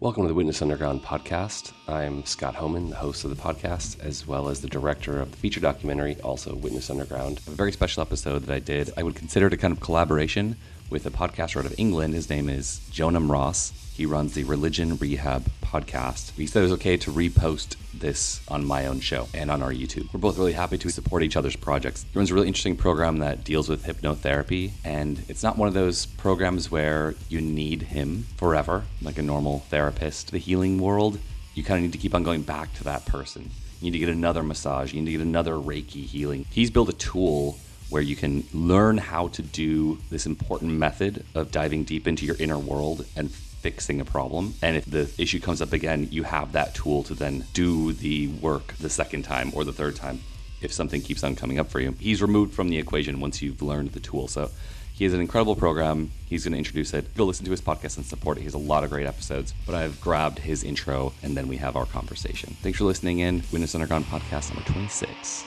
Welcome to the Witness Underground podcast. I'm Scott Homan, the host of the podcast, as well as the director of the feature documentary, also Witness Underground. A very special episode that I did, I would consider it a kind of collaboration with a podcaster out of England. His name is Jonam Ross. He runs the Religion Rehab podcast. He said it was okay to repost this on my own show and on our YouTube. We're both really happy to support each other's projects. He runs a really interesting program that deals with hypnotherapy, and it's not one of those programs where you need him forever, like a normal therapist. The healing world, you kind of need to keep on going back to that person. You need to get another massage. You need to get another Reiki healing. He's built a tool where you can learn how to do this important method of diving deep into your inner world and fixing a problem. And if the issue comes up again, you have that tool to then do the work the second time or the third time if something keeps on coming up for you. He's removed from the equation once you've learned the tool. So he has an incredible program. He's going to introduce it. Go listen to his podcast and support it. He has a lot of great episodes, but I've grabbed his intro and then we have our conversation. Thanks for listening in. Witness Underground podcast number 26.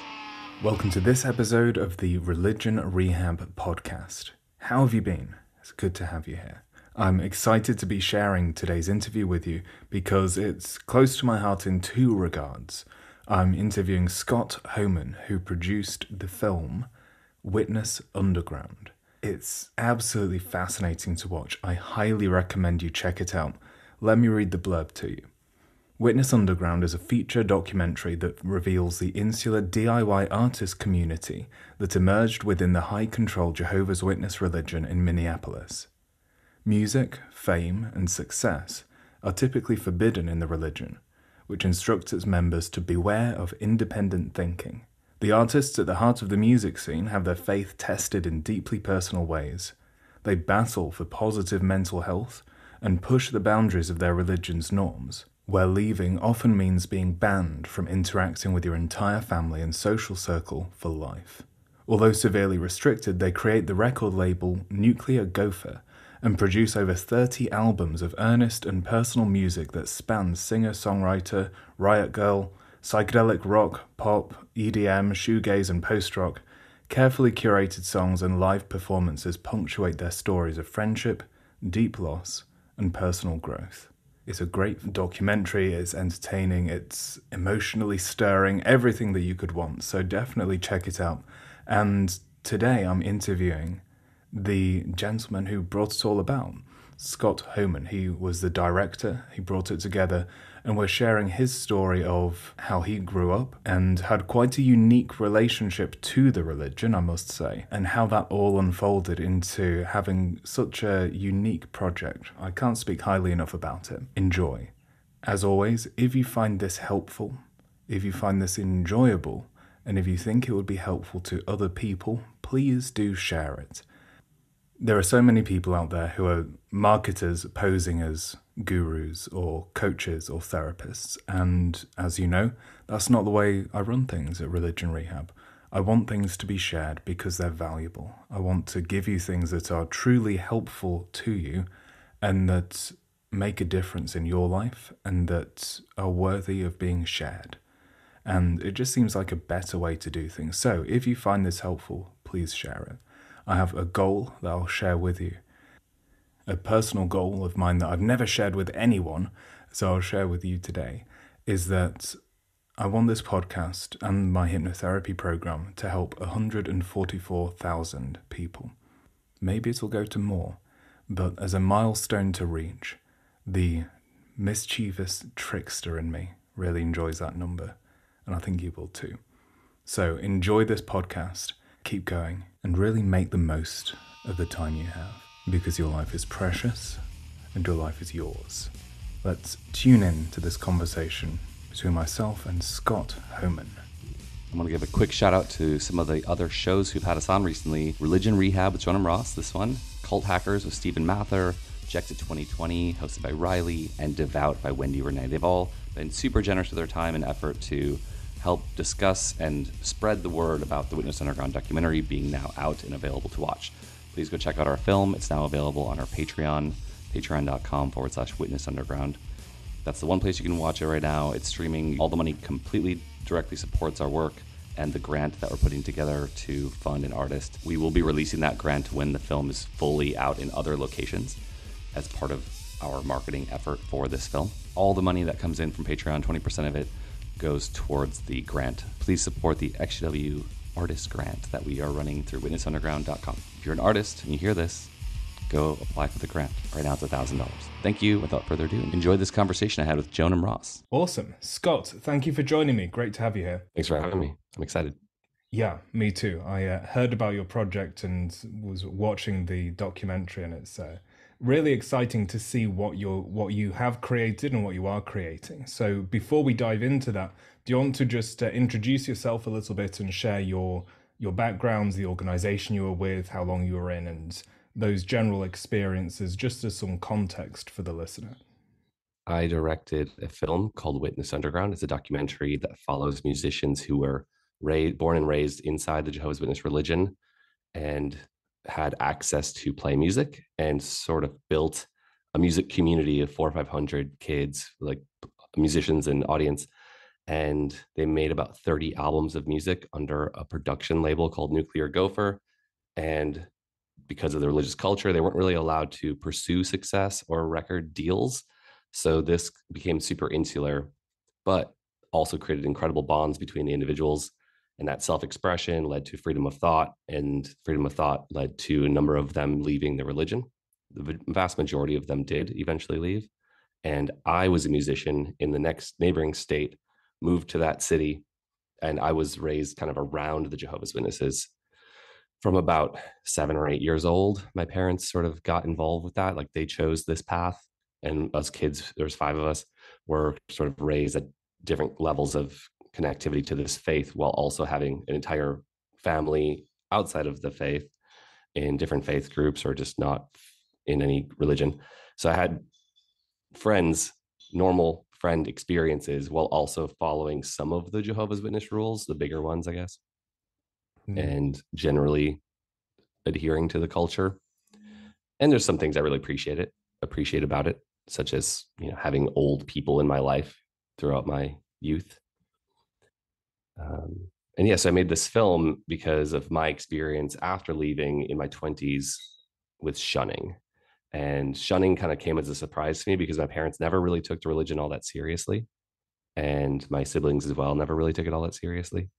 Welcome to this episode of the Religion Rehab podcast. How have you been? It's good to have you here. I'm excited to be sharing today's interview with you because it's close to my heart in two regards. I'm interviewing Scott Homan, who produced the film Witness Underground. It's absolutely fascinating to watch. I highly recommend you check it out. Let me read the blurb to you. Witness Underground is a feature documentary that reveals the insular DIY artist community that emerged within the high-control Jehovah's Witness religion in Minneapolis. Music, fame, and success are typically forbidden in the religion, which instructs its members to beware of independent thinking. The artists at the heart of the music scene have their faith tested in deeply personal ways. They battle for positive mental health and push the boundaries of their religion's norms, where leaving often means being banned from interacting with your entire family and social circle for life. Although severely restricted, they create the record label Nuclear Gopher, and produce over 30 albums of earnest and personal music that spans singer-songwriter, riot girl, psychedelic rock, pop, EDM, shoegaze and post-rock. Carefully curated songs and live performances punctuate their stories of friendship, deep loss, and personal growth. It's a great documentary, it's entertaining, it's emotionally stirring, everything that you could want, so definitely check it out. And today I'm interviewing the gentleman who brought it all about, Scott Homan. He was the director, he brought it together, and we're sharing his story of how he grew up and had quite a unique relationship to the religion, I must say, and how that all unfolded into having such a unique project. I can't speak highly enough about it. Enjoy. As always, if you find this helpful, if you find this enjoyable, and if you think it would be helpful to other people, please do share it. There are so many people out there who are marketers posing as gurus or coaches or therapists, and as you know, that's not the way I run things at Religion Rehab. I want things to be shared because they're valuable. I want to give you things that are truly helpful to you and that make a difference in your life and that are worthy of being shared. And it just seems like a better way to do things. So if you find this helpful, please share it. I have a goal that I'll share with you. A personal goal of mine that I've never shared with anyone, so I'll share with you today, is that I want this podcast and my hypnotherapy program to help 144,000 people. Maybe it'll go to more, but as a milestone to reach, the mischievous trickster in me really enjoys that number, and I think you will too. So enjoy this podcast. Keep going and really make the most of the time you have, because your life is precious and your life is yours. Let's tune in to this conversation between myself and Scott Homan. I'm going to give a quick shout out to some of the other shows who've had us on recently. Religion Rehab with Jonam Ross, this one. Cult Hackers with Stephen Mather. Rejected 2020, hosted by Riley. And Devout by Wendy Renee. They've all been super generous with their time and effort to help discuss and spread the word about the Witness Underground documentary being now out and available to watch. Please go check out our film. It's now available on our Patreon, patreon.com/Witness Underground. That's the one place you can watch it right now. It's streaming. All the money completely directly supports our work and the grant that we're putting together to fund an artist. We will be releasing that grant when the film is fully out in other locations as part of our marketing effort for this film. All the money that comes in from Patreon, 20% of it goes towards the grant. Please support the XW Artist Grant that we are running through witnessunderground.com. If you're an artist and you hear this, go apply for the grant. Right now it's $1,000. Thank you. Without further ado, enjoy this conversation I had with Jonam Ross. Awesome. Scott, thank you for joining me. Great to have you here. Thanks for having me. I'm excited. Yeah, me too. I heard about your project and was watching the documentary, and it's really exciting to see what you have created and what you are creating. So before we dive into that, do you want to just introduce yourself a little bit and share your backgrounds, the organization you were with, how long you were in, and those general experiences, just as some context for the listener? I directed a film called Witness Underground. It's a documentary that follows musicians who were born and raised inside the Jehovah's Witness religion and had access to play music, and sort of built a music community of 400 or 500 kids, like musicians and audience. And they made about 30 albums of music under a production label called Nuclear Gopher. And because of the religious culture, they weren't really allowed to pursue success or record deals. So this became super insular, but also created incredible bonds between the individuals. And that self-expression led to freedom of thought, and freedom of thought led to a number of them leaving the religion. The vast majority of them did eventually leave. And I was a musician in the next neighboring state, moved to that city, and I was raised kind of around the Jehovah's Witnesses from about 7 or 8 years old. My parents sort of got involved with that. Like, they chose this path, and us kids, there's 5 of us, were sort of raised at different levels of connectivity to this faith, while also having an entire family outside of the faith in different faith groups, or just not in any religion. So I had friends, normal friend experiences, while also following some of the Jehovah's Witness rules, the bigger ones, I guess, and generally adhering to the culture. And there's some things I really appreciate about it, such as, having old people in my life throughout my youth. And yes, I made this film because of my experience after leaving in my 20s with shunning. And shunning kind of came as a surprise to me because my parents never really took the religion all that seriously. And my siblings as well never really took it all that seriously.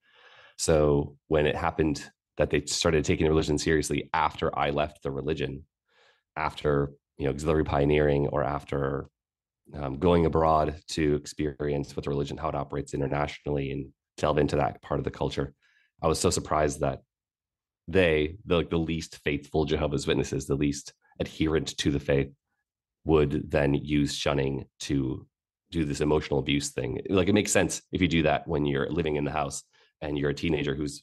So when it happened that they started taking the religion seriously after I left the religion, after auxiliary pioneering, or after going abroad to experience with the religion, how it operates internationally, and delve into that part of the culture, I was so surprised that the least faithful Jehovah's Witnesses, the least adherent to the faith, would then use shunning to do this emotional abuse thing. Like, it makes sense if you do that when you're living in the house and you're a teenager who's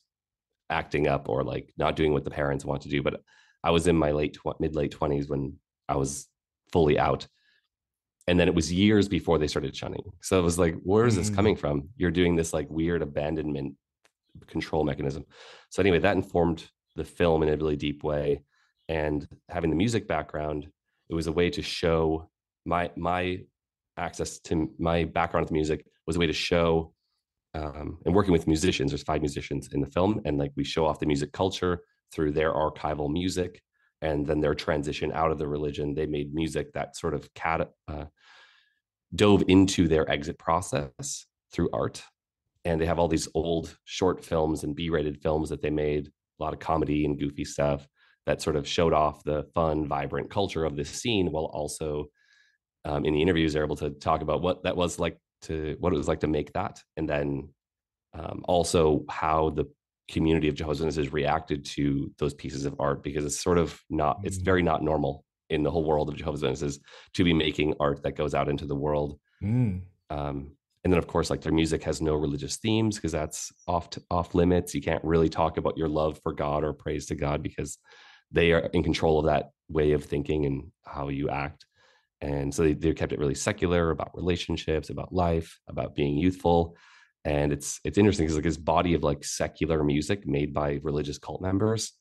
acting up or like not doing what the parents want to do. But I was in my mid-late 20s when I was fully out. And then it was years before they started shunning. So it was like, where is this coming from? You're doing this like weird abandonment control mechanism. So anyway, that informed the film in a really deep way. And having the music background, it was a way to show my access to my background with music was a way to show, and working with musicians, there's 5 musicians in the film. And like, we show off the music culture through their archival music. And then their transition out of the religion, they made music that sort of dove into their exit process through art. And they have all these old short films and B-rated films that they made, a lot of comedy and goofy stuff that sort of showed off the fun, vibrant culture of this scene, while also in the interviews, they're able to talk about what it was like to make that. And then also how the community of Jehovah's Witnesses reacted to those pieces of art, because it's sort of it's very not normal in the whole world of Jehovah's Witnesses to be making art that goes out into the world. And then of course, like, their music has no religious themes because that's off limits. You can't really talk about your love for God or praise to God because they are in control of that way of thinking and how you act. And so they kept it really secular, about relationships, about life, about being youthful. And it's interesting because, like, this body of like secular music made by religious cult members,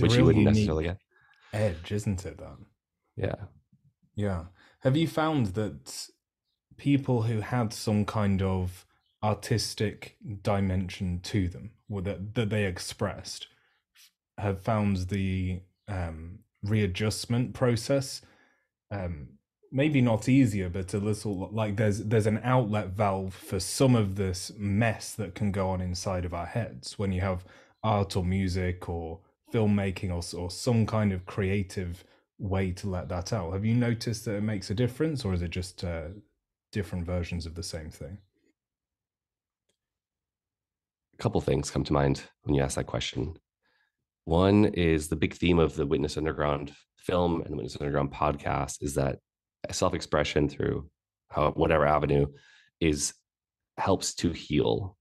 which you wouldn't necessarily get. Edge, isn't it? Then, yeah. Have you found that people who had some kind of artistic dimension to them, or that they expressed, have found the readjustment process maybe not easier, but a little, like there's an outlet valve for some of this mess that can go on inside of our heads when you have art or music or filmmaking or some kind of creative way to let that out. Have you noticed that it makes a difference, or is it just different versions of the same thing? A couple things come to mind when you ask that question. One is the big theme of the Witness Underground film and the Witness Underground podcast is that self-expression through whatever avenue helps to heal.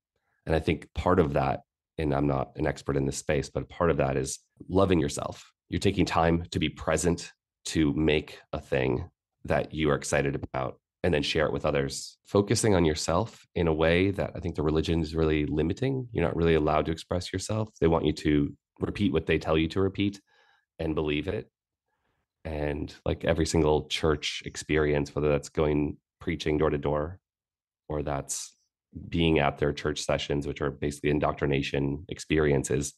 And I think part of that, and I'm not an expert in this space, but part of that is loving yourself. You're taking time to be present to make a thing that you are excited about and then share it with others. Focusing on yourself in a way that I think the religion is really limiting. You're not really allowed to express yourself. They want you to repeat what they tell you to repeat and believe it. And like every single church experience, whether that's going preaching door to door, or that's being at their church sessions, which are basically indoctrination experiences,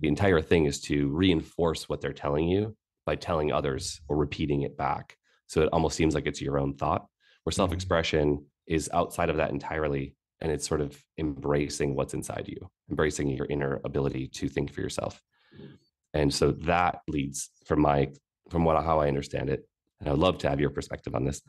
the entire thing is to reinforce what they're telling you by telling others or repeating it back. So it almost seems like it's your own thought, where self-expression is outside of that entirely. And it's sort of embracing what's inside you, embracing your inner ability to think for yourself. And so that leads from how I understand it, and I'd love to have your perspective on this,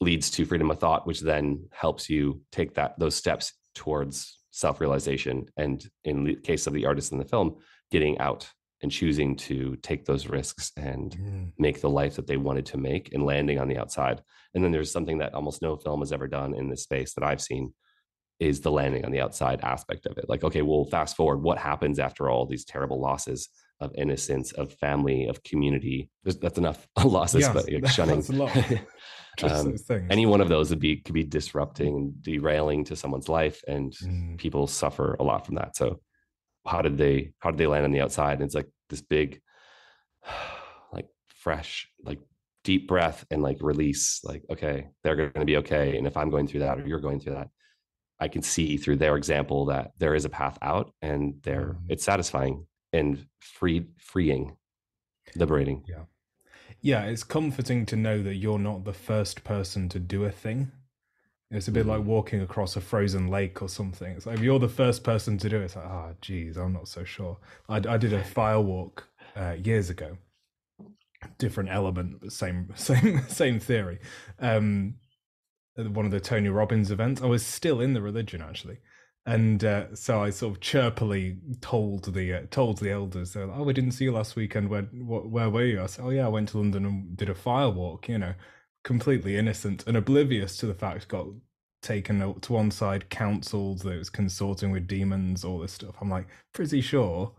leads to freedom of thought, which then helps you take those steps towards self-realization. And in the case of the artist in the film, getting out and choosing to take those risks and make the life that they wanted to make and landing on the outside. And then there's something that almost no film has ever done in this space that I've seen, is the landing on the outside aspect of it. Like, okay, well, fast forward, what happens after all these terrible losses of innocence, of family, of community? That's enough losses, yes, but like shunning. That's a lot. Any one of those could be disrupting and derailing to someone's life, and people suffer a lot from that. So how did they land on the outside? And it's like this big, like fresh, like deep breath and like release, like, okay, they're going to be okay. And if I'm going through that, or you're going through that, I can see through their example that there is a path out, and it's satisfying and freeing, liberating. Yeah, it's comforting to know that you're not the first person to do a thing. It's a bit like walking across a frozen lake or something. It's like, if you're the first person to do it, it's like, ah, oh, geez, I'm not so sure. I did a fire walk years ago. Different element, but same theory. At one of the Tony Robbins events, I was still in the religion actually. And so I sort of chirpily told the elders, they're like, oh, we didn't see you last weekend. Where were you? I said, oh yeah, I went to London and did a fire walk, you know, completely innocent and oblivious to the fact, got taken to one side, counseled that it was consorting with demons, all this stuff. I'm like, pretty sure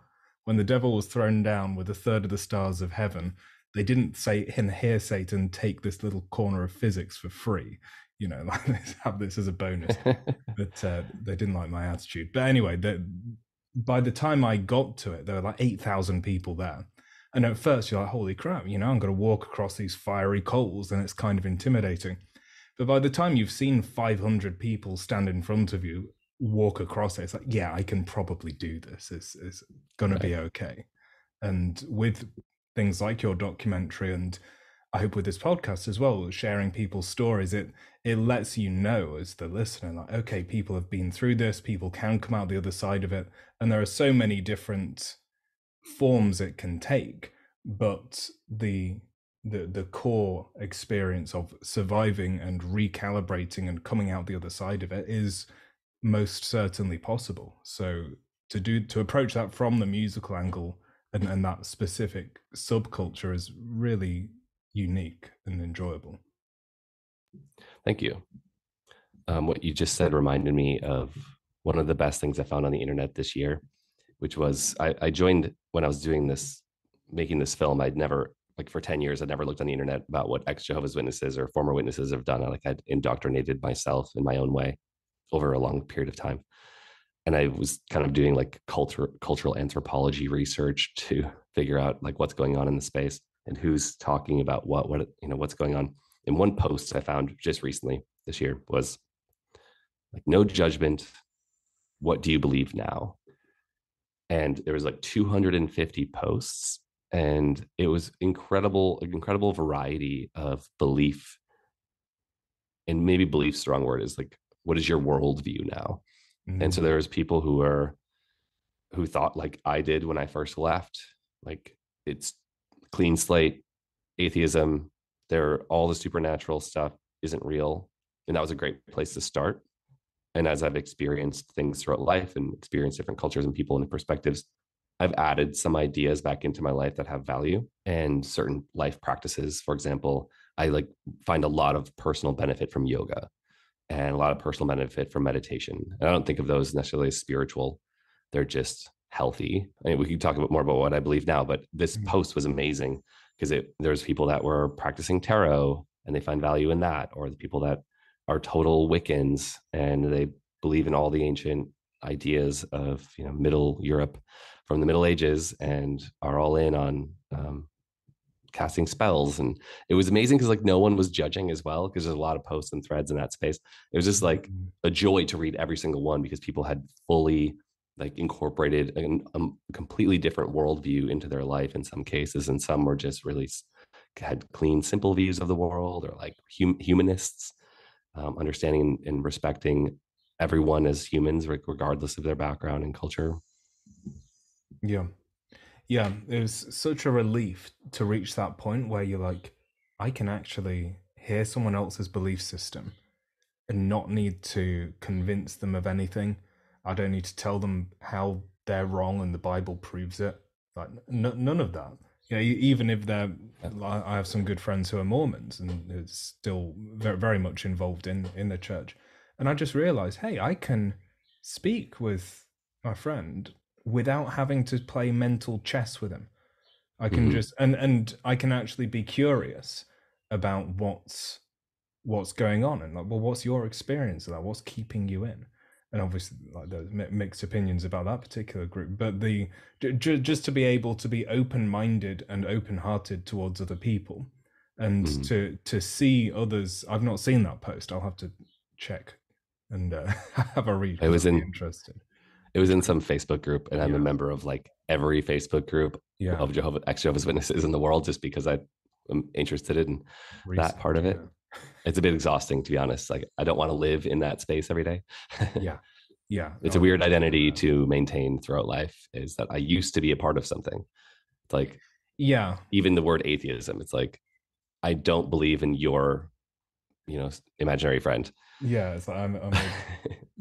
when the devil was thrown down with a third of the stars of heaven, they didn't say, here, Satan, take this little corner of physics for free. You know, like, let's have this as a bonus. But they didn't like my attitude. But anyway, by the time I got to it, there were like 8,000 people there. And at first you're like, holy crap, you know, I'm going to walk across these fiery coals, and it's kind of intimidating. But by the time you've seen 500 people stand in front of you, walk across it, it's like, yeah, I can probably do this. It's going to be okay. And with things like your documentary, and I hope with this podcast as well, sharing people's stories, it lets you know as the listener, like, okay, people have been through this, people can come out the other side of it. And there are so many different forms it can take, but the core experience of surviving and recalibrating and coming out the other side of it is most certainly possible. So to approach that from the musical angle and that specific subculture is really unique and enjoyable. Thank you. What you just said reminded me of one of the best things I found on the internet this year, which was I joined when I was making this film. I'd never, like, for 10 years, I'd never looked on the internet about what ex-Jehovah's Witnesses or former witnesses have done. Like, I'd indoctrinated myself in my own way over a long period of time. And I was kind of doing like cultural anthropology research to figure out like what's going on in the space. And who's talking about what, you know, what's going on. And one post I found just recently this year was like, no judgment. What do you believe now? And there was like 250 posts, and it was incredible variety of belief and maybe belief's the wrong word, is like, what is your worldview now? Mm-hmm. And so there was people who thought like I did when I first left, like it's clean slate, atheism, all the supernatural stuff isn't real. And that was a great place to start. And as I've experienced things throughout life and experienced different cultures and people and perspectives, I've added some ideas back into my life that have value and certain life practices. For example, I like find a lot of personal benefit from yoga and a lot of personal benefit from meditation. And I don't think of those necessarily as spiritual. They're just healthy. I mean, we can talk a bit more about what I believe now, but this post was amazing because there's people that were practicing tarot and they find value in that, or the people that are total Wiccans and they believe in all the ancient ideas of, you know, Middle Europe from the Middle Ages and are all in on casting spells. And it was amazing because like no one was judging as well, because there's a lot of posts and threads in that space. It was just like a joy to read every single one because people had fully like incorporated a completely different worldview into their life in some cases, and some were just really had clean, simple views of the world, or like humanists, understanding and respecting everyone as humans regardless of their background and culture. Yeah, it was such a relief to reach that point where you're like, I can actually hear someone else's belief system and not need to convince them of anything. I don't need to tell them how they're wrong and the Bible proves it. Like none of that. You know, even if I have some good friends who are Mormons and it's still very, very much involved in the church. And I just realized, hey, I can speak with my friend without having to play mental chess with him. I can just, and I can actually be curious about what's going on and like, well, what's your experience of that? What's keeping you in? And obviously, like, there's mixed opinions about that particular group, but just to be able to be open-minded and open-hearted towards other people, and to see others. I've not seen that post. I'll have to check and have a read. It was in some Facebook group, and I'm a member of like every Facebook group of ex-Jehovah's Witnesses in the world, just because I'm interested in that part of it. Yeah. It's a bit exhausting, to be honest. Like, I don't want to live in that space every day. Yeah. It's a weird identity to maintain throughout life, is that I used to be a part of something. It's like, even the word atheism, it's like, I don't believe in your, you know, imaginary friend. Yeah. It's like, I'm a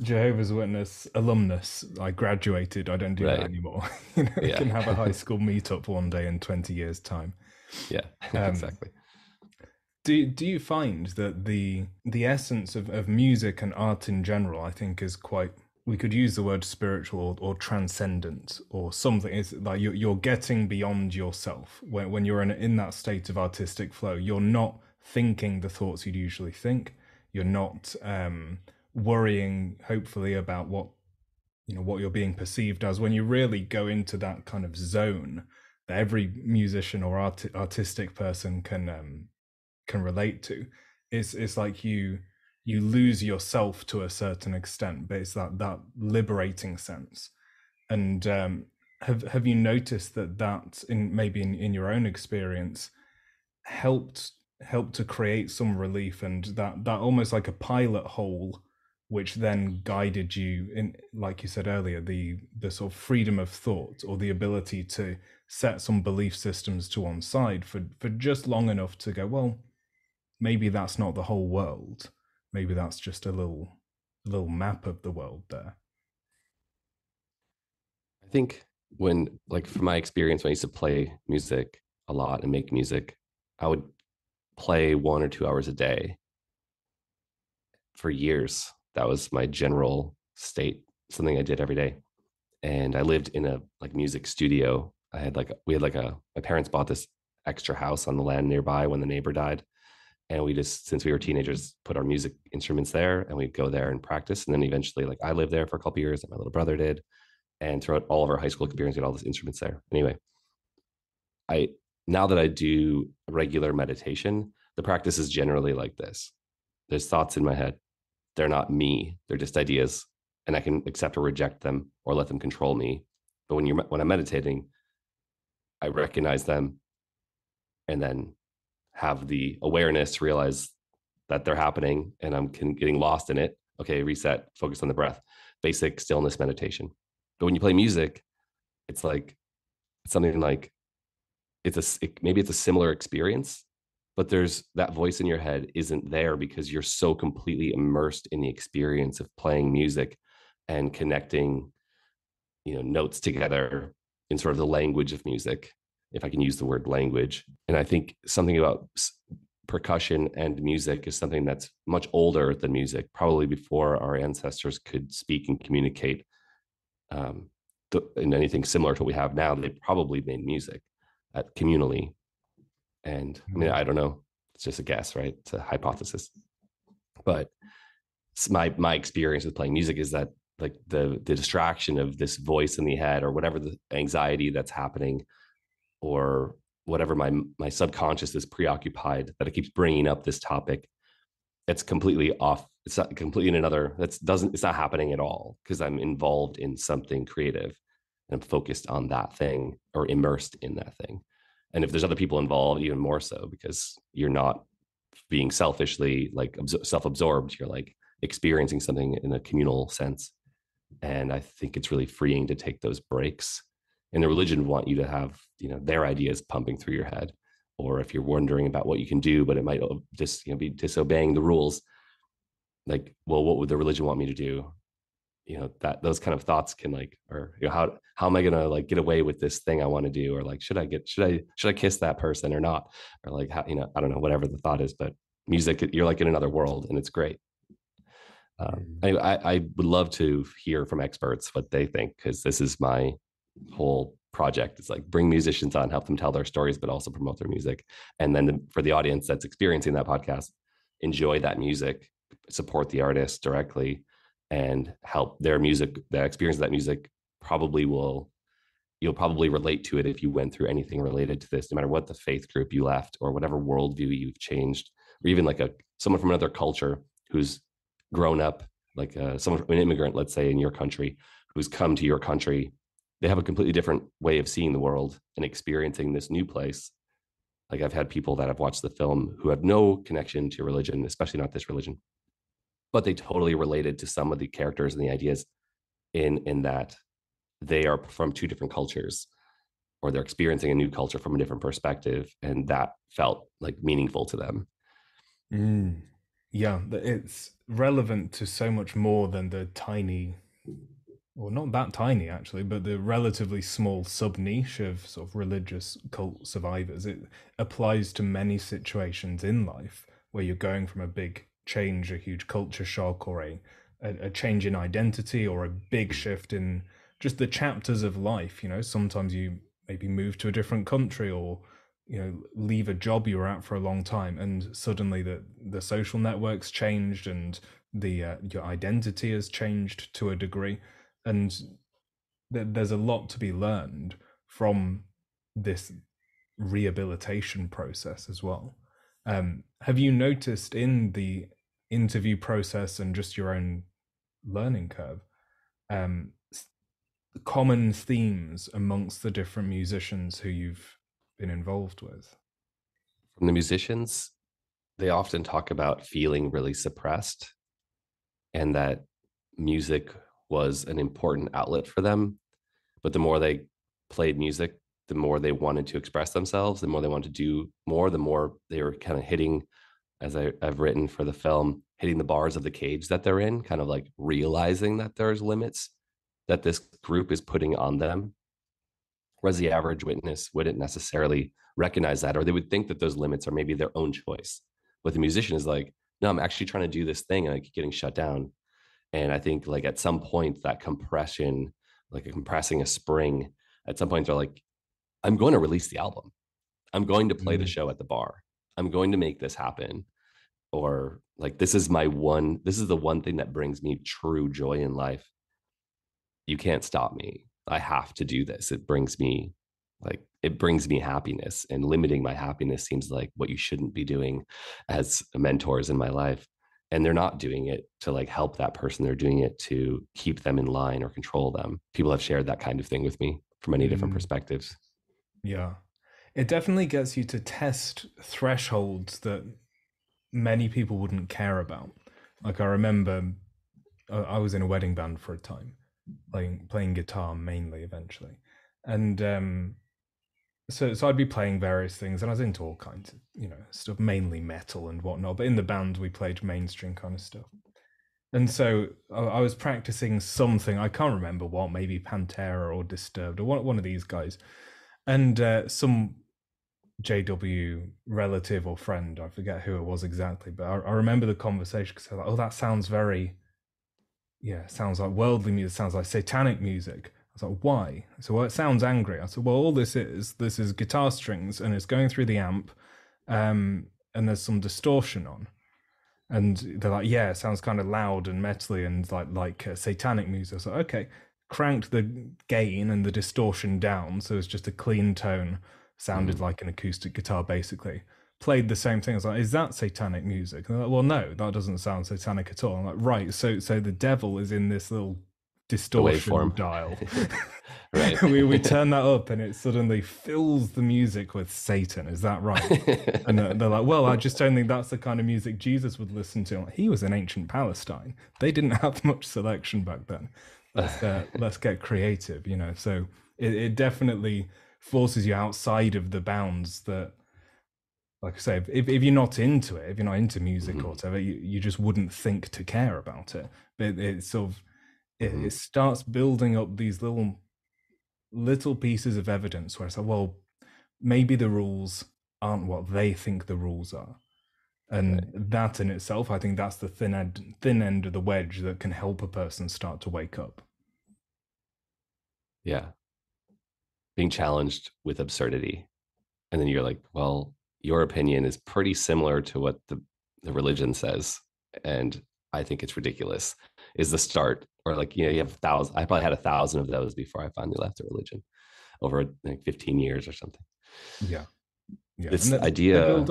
Jehovah's Witness alumnus. I graduated. I don't do that anymore. You know, we can have a high school meetup one day in 20 years' time. Yeah, exactly. Do you find that the essence of music and art in general, I think, is quite, we could use the word spiritual or transcendent or something. It's like you're getting beyond yourself when you're in that state of artistic flow. You're not thinking the thoughts you'd usually think. You're not worrying, hopefully, about what you're being perceived as. When you really go into that kind of zone that every musician or artistic person can relate to, it's like you lose yourself to a certain extent, but it's that liberating sense. And have you noticed that in your own experience helped to create some relief, and that almost like a pilot hole which then guided you in, like you said earlier, the sort of freedom of thought, or the ability to set some belief systems to one side for just long enough to go, well, maybe that's not the whole world. Maybe that's just a little map of the world there. I think when, like, from my experience, when I used to play music a lot and make music, I would play 1 or 2 hours a day for years. That was my general state, something I did every day. And I lived in a like music studio. My parents bought this extra house on the land nearby when the neighbor died. And we just, since we were teenagers, put our music instruments there, and we'd go there and practice. And then eventually, like, I lived there for a couple of years, and my little brother did. And throughout all of our high school experience, we had all these instruments there. Anyway, now that I do regular meditation, the practice is generally like this. There's thoughts in my head. They're not me. They're just ideas. And I can accept or reject them or let them control me. But when I'm meditating, I recognize them and then have the awareness to realize that they're happening and I'm getting lost in it. Okay, reset, focus on the breath, basic stillness meditation. But when you play music, it's like, it's something like, maybe it's a similar experience, but there's that voice in your head isn't there because you're so completely immersed in the experience of playing music and connecting, you know, notes together in sort of the language of music, if I can use the word language. And I think something about percussion and music is something that's much older than music, probably before our ancestors could speak and communicate in anything similar to what we have now. They probably made music communally. And I mean, I don't know, it's just a guess, right? It's a hypothesis. But my experience with playing music is that like the distraction of this voice in the head or whatever the anxiety that's happening or whatever my subconscious is preoccupied, that it keeps bringing up this topic, it's completely off. It's not completely in another, it's not happening at all because I'm involved in something creative and I'm focused on that thing or immersed in that thing. And if there's other people involved, even more so, because you're not being selfishly like self-absorbed, you're like experiencing something in a communal sense. And I think it's really freeing to take those breaks. And the religion want you to have, you know, their ideas pumping through your head. Or if you're wondering about what you can do, but it might just, you know, be disobeying the rules. Like, well, what would the religion want me to do? You know, that those kind of thoughts can like, or you know, how am I gonna like get away with this thing I want to do? Or like, should I kiss that person or not? Or like, how, you know, I don't know, whatever the thought is, but music, you're like in another world and it's great. Anyway, I would love to hear from experts what they think, because this is my whole project. It's like bring musicians on, help them tell their stories, but also promote their music. And then for the audience that's experiencing that podcast, enjoy that music, support the artist directly, and help their music, the experience of that music you'll probably relate to it if you went through anything related to this, no matter what the faith group you left or whatever worldview you've changed, or even like someone from another culture who's grown up, like an immigrant, let's say in your country, who's come to your country. They have a completely different way of seeing the world and experiencing this new place. Like I've had people that have watched the film who have no connection to religion, especially not this religion, but they totally related to some of the characters and the ideas in that they are from two different cultures, or they're experiencing a new culture from a different perspective. And that felt like meaningful to them. Yeah, it's relevant to so much more than the tiny, well, not that tiny actually, but the relatively small sub niche of sort of religious cult survivors. It applies to many situations in life where you're going from a big change, a huge culture shock, or a change in identity, or a big shift in just the chapters of life. You know, sometimes you maybe move to a different country, or you know, leave a job you were at for a long time, and suddenly the social network's changed, and your identity has changed to a degree, and there's a lot to be learned from this rehabilitation process as well. Have you noticed in the interview process and just your own learning curve, common themes amongst the different musicians who you've been involved with? From the musicians, they often talk about feeling really suppressed, and that music was an important outlet for them. But the more they played music, the more they wanted to express themselves, the more they wanted to do more, the more they were kind of hitting, as I've written for the film, hitting the bars of the cage that they're in, kind of like realizing that there's limits that this group is putting on them. Whereas the average witness wouldn't necessarily recognize that, or they would think that those limits are maybe their own choice. But the musician is like, no, I'm actually trying to do this thing and I keep getting shut down. And I think like at some point that compression, like compressing a spring, at some point they're like, I'm going to release the album. I'm going to play the show at the bar. I'm going to make this happen. Or like, this is the one thing that brings me true joy in life. You can't stop me. I have to do this. It brings me happiness, and limiting my happiness seems like what you shouldn't be doing as mentors in my life. And they're not doing it to like help that person. They're doing it to keep them in line or control them. People have shared that kind of thing with me from many different perspectives. Yeah, it definitely gets you to test thresholds that many people wouldn't care about. Like, I remember I was in a wedding band for a time, playing guitar mainly eventually. And so I'd be playing various things, and I was into all kinds of, you know, stuff, mainly metal and whatnot. But in the band, we played mainstream kind of stuff. And so I was practicing something, I can't remember what, maybe Pantera or Disturbed or one of these guys. And some JW relative or friend, I forget who it was exactly, but I remember the conversation because I was like, oh, that sounds very, yeah, sounds like worldly music, sounds like satanic music. I was like, why? So, well, it sounds angry. I said, well, all this is guitar strings and it's going through the amp and there's some distortion on. And they're like, yeah, it sounds kind of loud and metally and like satanic music. So, okay, cranked the gain and the distortion down. So it's just a clean tone, sounded like an acoustic guitar, basically. Played the same thing. I was like, is that satanic music? And they're like, well, no, that doesn't sound satanic at all. I'm like, right, so the devil is in this little distortion dial. Right. we turn that up and it suddenly fills the music with Satan. Is that right? And they're like, well, I just don't think that's the kind of music Jesus would listen to. Like, he was in ancient Palestine. They didn't have much selection back then. Let's get creative, you know. So it definitely forces you outside of the bounds that, like I say, if you're not into it, if you're not into music or whatever, you just wouldn't think to care about it. But it sort of it starts building up these little pieces of evidence where it's like, well, maybe the rules aren't what they think the rules are. And that in itself, I think that's the thin end of the wedge that can help a person start to wake up. Yeah. Being challenged with absurdity. And then you're like, well, your opinion is pretty similar to what the religion says. And I think it's ridiculous. Is the start, or like, you know, you have 1,000. I probably had 1,000 of those before I finally left the religion, over like 15 years or something. Yeah. This idea,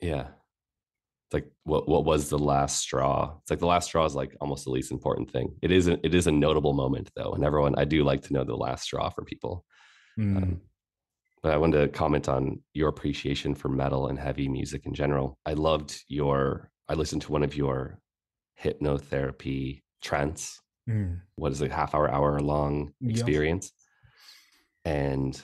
yeah. It's like what was the last straw? It's like the last straw is like almost the least important thing. It is a notable moment though, and everyone, I do like to know the last straw for people. But I wanted to comment on your appreciation for metal and heavy music in general. I listened to one of your hypnotherapy trance, what is it, half hour long experience. Yes. And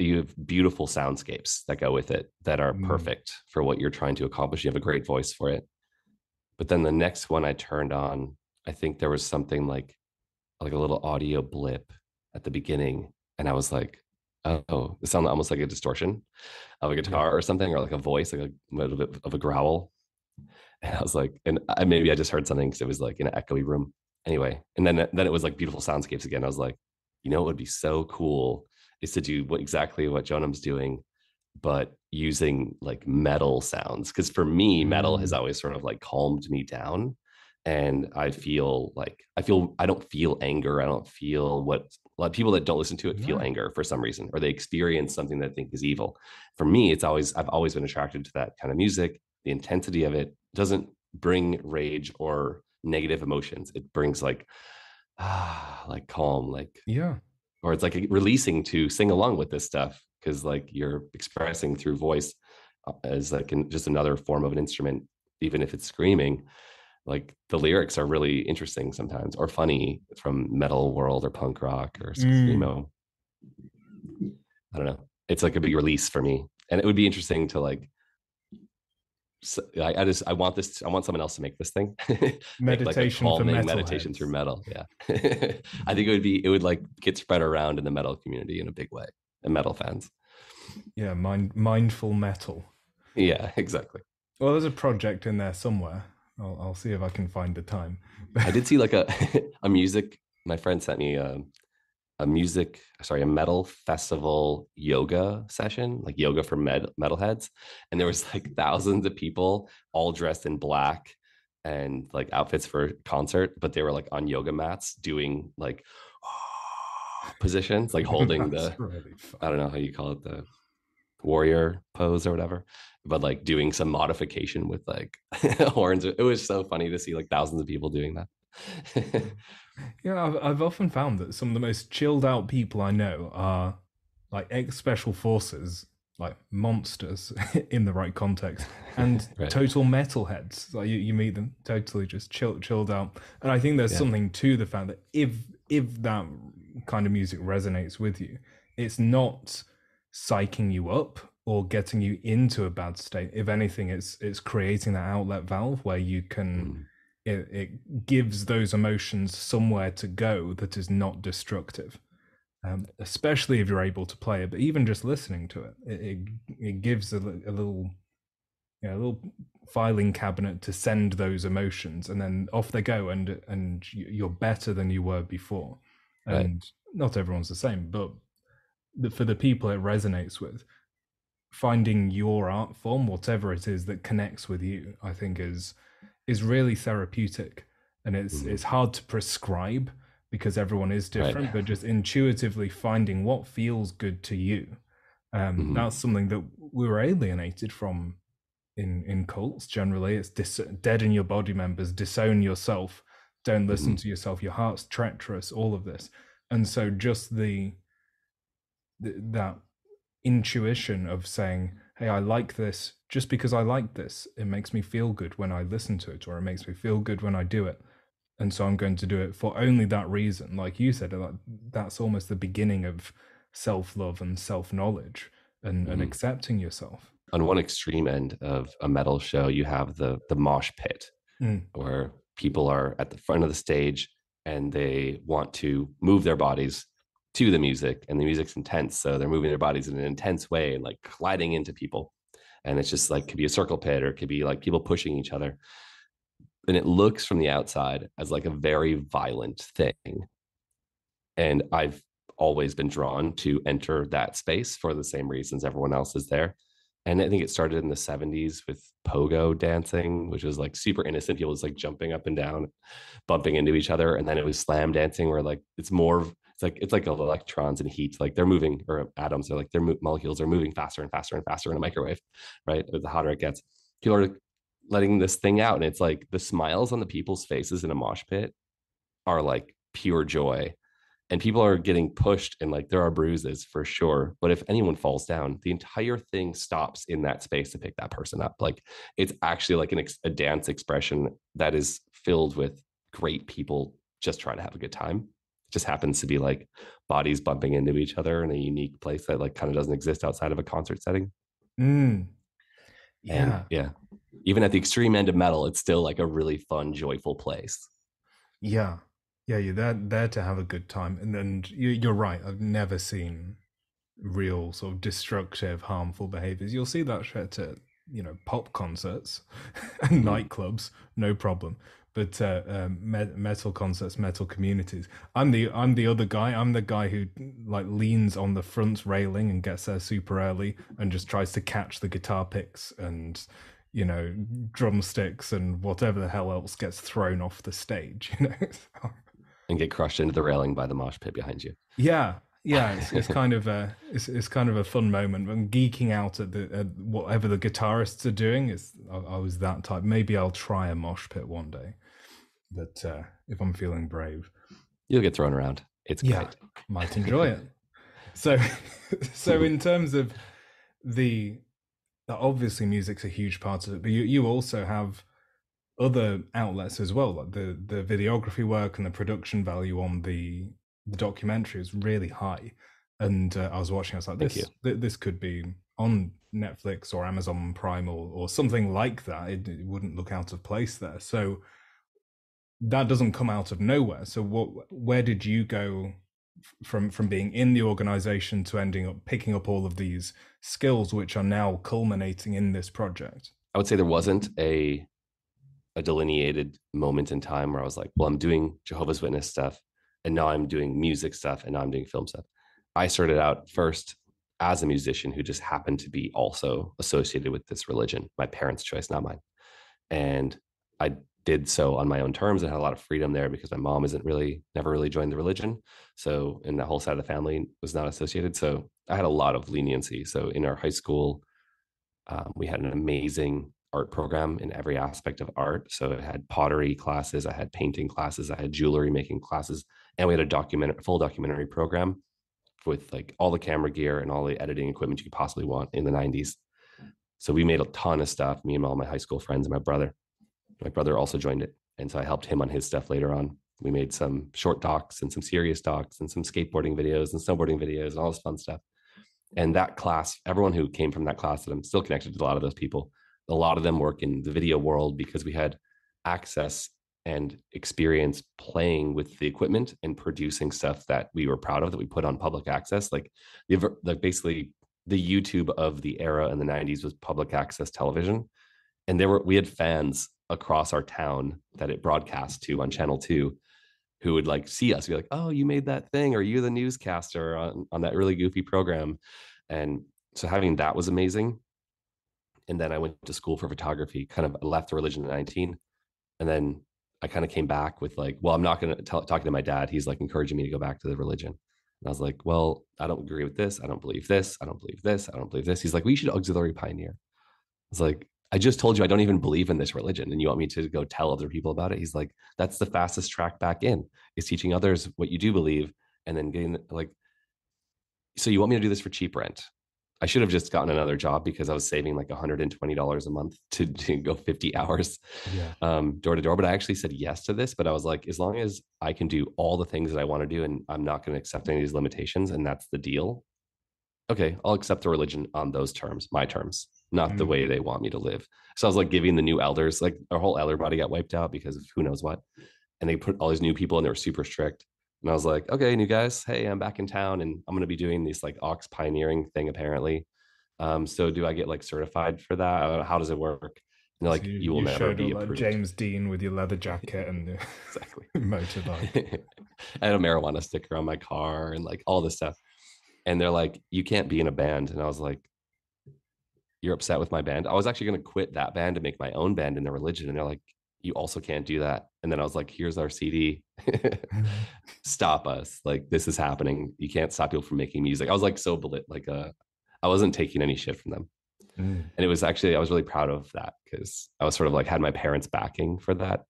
you have beautiful soundscapes that go with it that are perfect for what you're trying to accomplish. You have a great voice for it. But then the next one I turned on, I think there was something like a little audio blip at the beginning, and I was like, oh, it sounded almost like a distortion of a guitar or something, or like a voice, like a little bit of a growl. And I was like, maybe I just heard something because it was like in an echoey room. Anyway, and then it was like beautiful soundscapes again. I was like, you know, it would be so cool is to do exactly what Jonam's doing, but using like metal sounds. Because for me, metal has always sort of like calmed me down, and I don't feel anger. I don't feel what a lot of people that don't listen to it feel anger for some reason, or they experience something that I think is evil. For me, I've always been attracted to that kind of music. The intensity of it doesn't bring rage or negative emotions. It brings like calm, or it's like releasing to sing along with this stuff, because like you're expressing through voice as like just another form of an instrument, even if it's screaming. Like the lyrics are really interesting sometimes, or funny, from metal world or punk rock or screamo. I don't know. It's like a big release for me, and it would be interesting to like. So I want someone else to make this thing. Meditation, like meditation through metal. Yeah. I think it would like get spread around in the metal community in a big way, and metal fans. Yeah, mindful metal. Yeah, exactly. Well, there's a project in there somewhere. I'll see if I can find the time. I did see like a music, my friend sent me a metal festival yoga session, like yoga for metalheads. And there was like thousands of people all dressed in black and like outfits for concert, but they were like on yoga mats doing like positions, like holding really I don't know how you call it, the warrior pose or whatever, but like doing some modification with like horns. It was so funny to see like thousands of people doing that. Yeah, I've often found that some of the most chilled out people I know are like ex-special forces like monsters in the right context, and right. total metalheads. Like you meet them totally just chilled out. And I think there's something to the fact that if that kind of music resonates with you, it's not psyching you up or getting you into a bad state. If anything, it's creating that outlet valve where you can, it gives those emotions somewhere to go that is not destructive. Especially if you're able to play it, but even just listening to it, it gives a little, you know, a little filing cabinet to send those emotions, and then off they go, and you're better than you were before. Right. And not everyone's the same, but for the people it resonates with, finding your art form, whatever it is that connects with you, I think is really therapeutic, and it's hard to prescribe, because everyone is different, right. but just intuitively finding what feels good to you. That's something that we were alienated from in cults generally. It's dead in your body members, disown yourself, don't listen to yourself, your heart's treacherous, all of this. And so just that intuition of saying, hey, I like this just because I like this. It makes me feel good when I listen to it, or it makes me feel good when I do it. And so I'm going to do it for only that reason. Like you said, that's almost the beginning of self-love and self-knowledge and accepting yourself. On one extreme end of a metal show, you have the mosh pit where people are at the front of the stage and they want to move their bodies to the music, and the music's intense. So they're moving their bodies in an intense way and like colliding into people. And it's just like, could be a circle pit, or it could be like people pushing each other. And it looks from the outside as like a very violent thing. And I've always been drawn to enter that space for the same reasons everyone else is there. And I think it started in the 70s with pogo dancing, which was like super innocent. People was like jumping up and down, bumping into each other. And then it was slam dancing, where like it's like electrons and heat, like they're moving, or atoms are like their molecules are moving faster and faster and faster in a microwave, right? The hotter it gets, people are letting this thing out. And it's like the smiles on the people's faces in a mosh pit are like pure joy, and people are getting pushed, and like there are bruises for sure, but if anyone falls down, the entire thing stops in that space to pick that person up. Like it's actually like a dance expression that is filled with great people just trying to have a good time. It just happens to be like bodies bumping into each other in a unique place that like kind of doesn't exist outside of a concert setting. Yeah. Even at the extreme end of metal, it's still like a really fun, joyful place. Yeah, you're there to have a good time. And you're right. I've never seen real sort of destructive, harmful behaviors. You'll see that shit at, pop concerts and nightclubs, no problem. But metal concerts, metal communities, I'm the other guy. I'm the guy who like leans on the front railing and gets there super early and just tries to catch the guitar picks and drumsticks and whatever the hell else gets thrown off the stage, and get crushed into the railing by the mosh pit behind you. Yeah, it's kind of a fun moment. I'm geeking out at whatever the guitarists are doing. I was that type. Maybe I'll try a mosh pit one day, but if I'm feeling brave, you'll get thrown around. It's great. Yeah, might enjoy it. So in terms of obviously music's a huge part of it, but you also have other outlets as well, like the videography work and the production value on the documentary is really high. And I was watching, I was like, this could be on Netflix or Amazon Prime or something like that. It wouldn't look out of place there. So that doesn't come out of nowhere. So where did you go from being in the organization to ending up picking up all of these skills, which are now culminating in this project? I would say there wasn't a delineated moment in time where I was like, well, I'm doing Jehovah's Witness stuff, and now I'm doing music stuff, and now I'm doing film stuff. I started out first as a musician who just happened to be also associated with this religion, my parents' choice, not mine. And I did so on my own terms and had a lot of freedom there, because my mom never really joined the religion. So, and that whole side of the family was not associated. So I had a lot of leniency. So in our high school, we had an amazing art program in every aspect of art. So I had pottery classes, I had painting classes, I had jewelry making classes. And we had a full documentary program with like all the camera gear and all the editing equipment you could possibly want in the 90s. So we made a ton of stuff, me and all my high school friends and my brother. My brother also joined it. And so I helped him on his stuff later on. We made some short docs and some serious docs and some skateboarding videos and snowboarding videos and all this fun stuff. And that class, everyone who came from that class, that I'm still connected to a lot of those people, a lot of them work in the video world because we had access and experience playing with the equipment and producing stuff that we were proud of, that we put on public access. Like basically the YouTube of the era in the 90s was public access television. And we had fans across our town that it broadcast to on Channel 2 who would like see us, be like, oh, you made that thing, or you're the newscaster on that really goofy program. And so having that was amazing. And then I went to school for photography, kind of left religion at 19. And then I kind of came back with like, well, I'm not going to talk to my dad. He's like encouraging me to go back to the religion. And I was like, well, I don't agree with this. I don't believe this. I don't believe this. I don't believe this. He's like, well, you should auxiliary pioneer. I was like, I just told you I don't even believe in this religion, and you want me to go tell other people about it? He's like, that's the fastest track back in, is teaching others what you do believe and then getting like, so you want me to do this for cheap rent? I should have just gotten another job because I was saving like $120 a month to go 50 hours door to door. But I actually said yes to this, but I was like, as long as I can do all the things that I want to do and I'm not going to accept any of these limitations, and that's the deal. Okay, I'll accept the religion on those terms, my terms, not the way they want me to live. So I was like giving the new elders, like our whole elder body got wiped out because of who knows what. And they put all these new people in, they were super strict. And I was like, okay, new guys, hey, I'm back in town and I'm going to be doing this like ox pioneering thing, apparently. So do I get like certified for that? I don't know, how does it work? And they're like, so you will never be approved. Like James Dean with your leather jacket and exactly motorbike. I had a marijuana sticker on my car and like all this stuff. And they're like, you can't be in a band. And I was like, you're upset with my band? I was actually going to quit that band and make my own band in the religion. And they're like, you also can't do that. And then I was like, here's our CD. Stop us. Like, this is happening. You can't stop people from making music. I was like, so I wasn't taking any shit from them. And it was actually, I was really proud of that because I was sort of like had my parents backing for that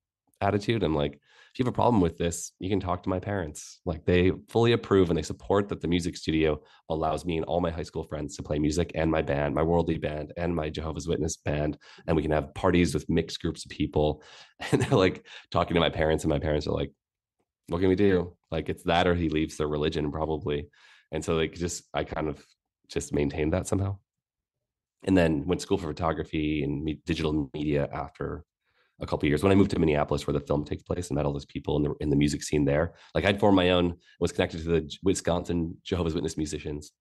attitude. I'm like, if you have a problem with this, you can talk to my parents. Like, they fully approve and they support that the music studio allows me and all my high school friends to play music and my band, my worldly band and my Jehovah's Witness band. And we can have parties with mixed groups of people. And they're like talking to my parents, and my parents are like, what can we do? Like, it's that or he leaves the religion probably. And so like, I kind of just maintained that somehow. And then went to school for photography and digital media after a couple of years. When I moved to Minneapolis, where the film takes place, and met all those people in the music scene there, like I'd formed my own, was connected to the Wisconsin Jehovah's Witness musicians.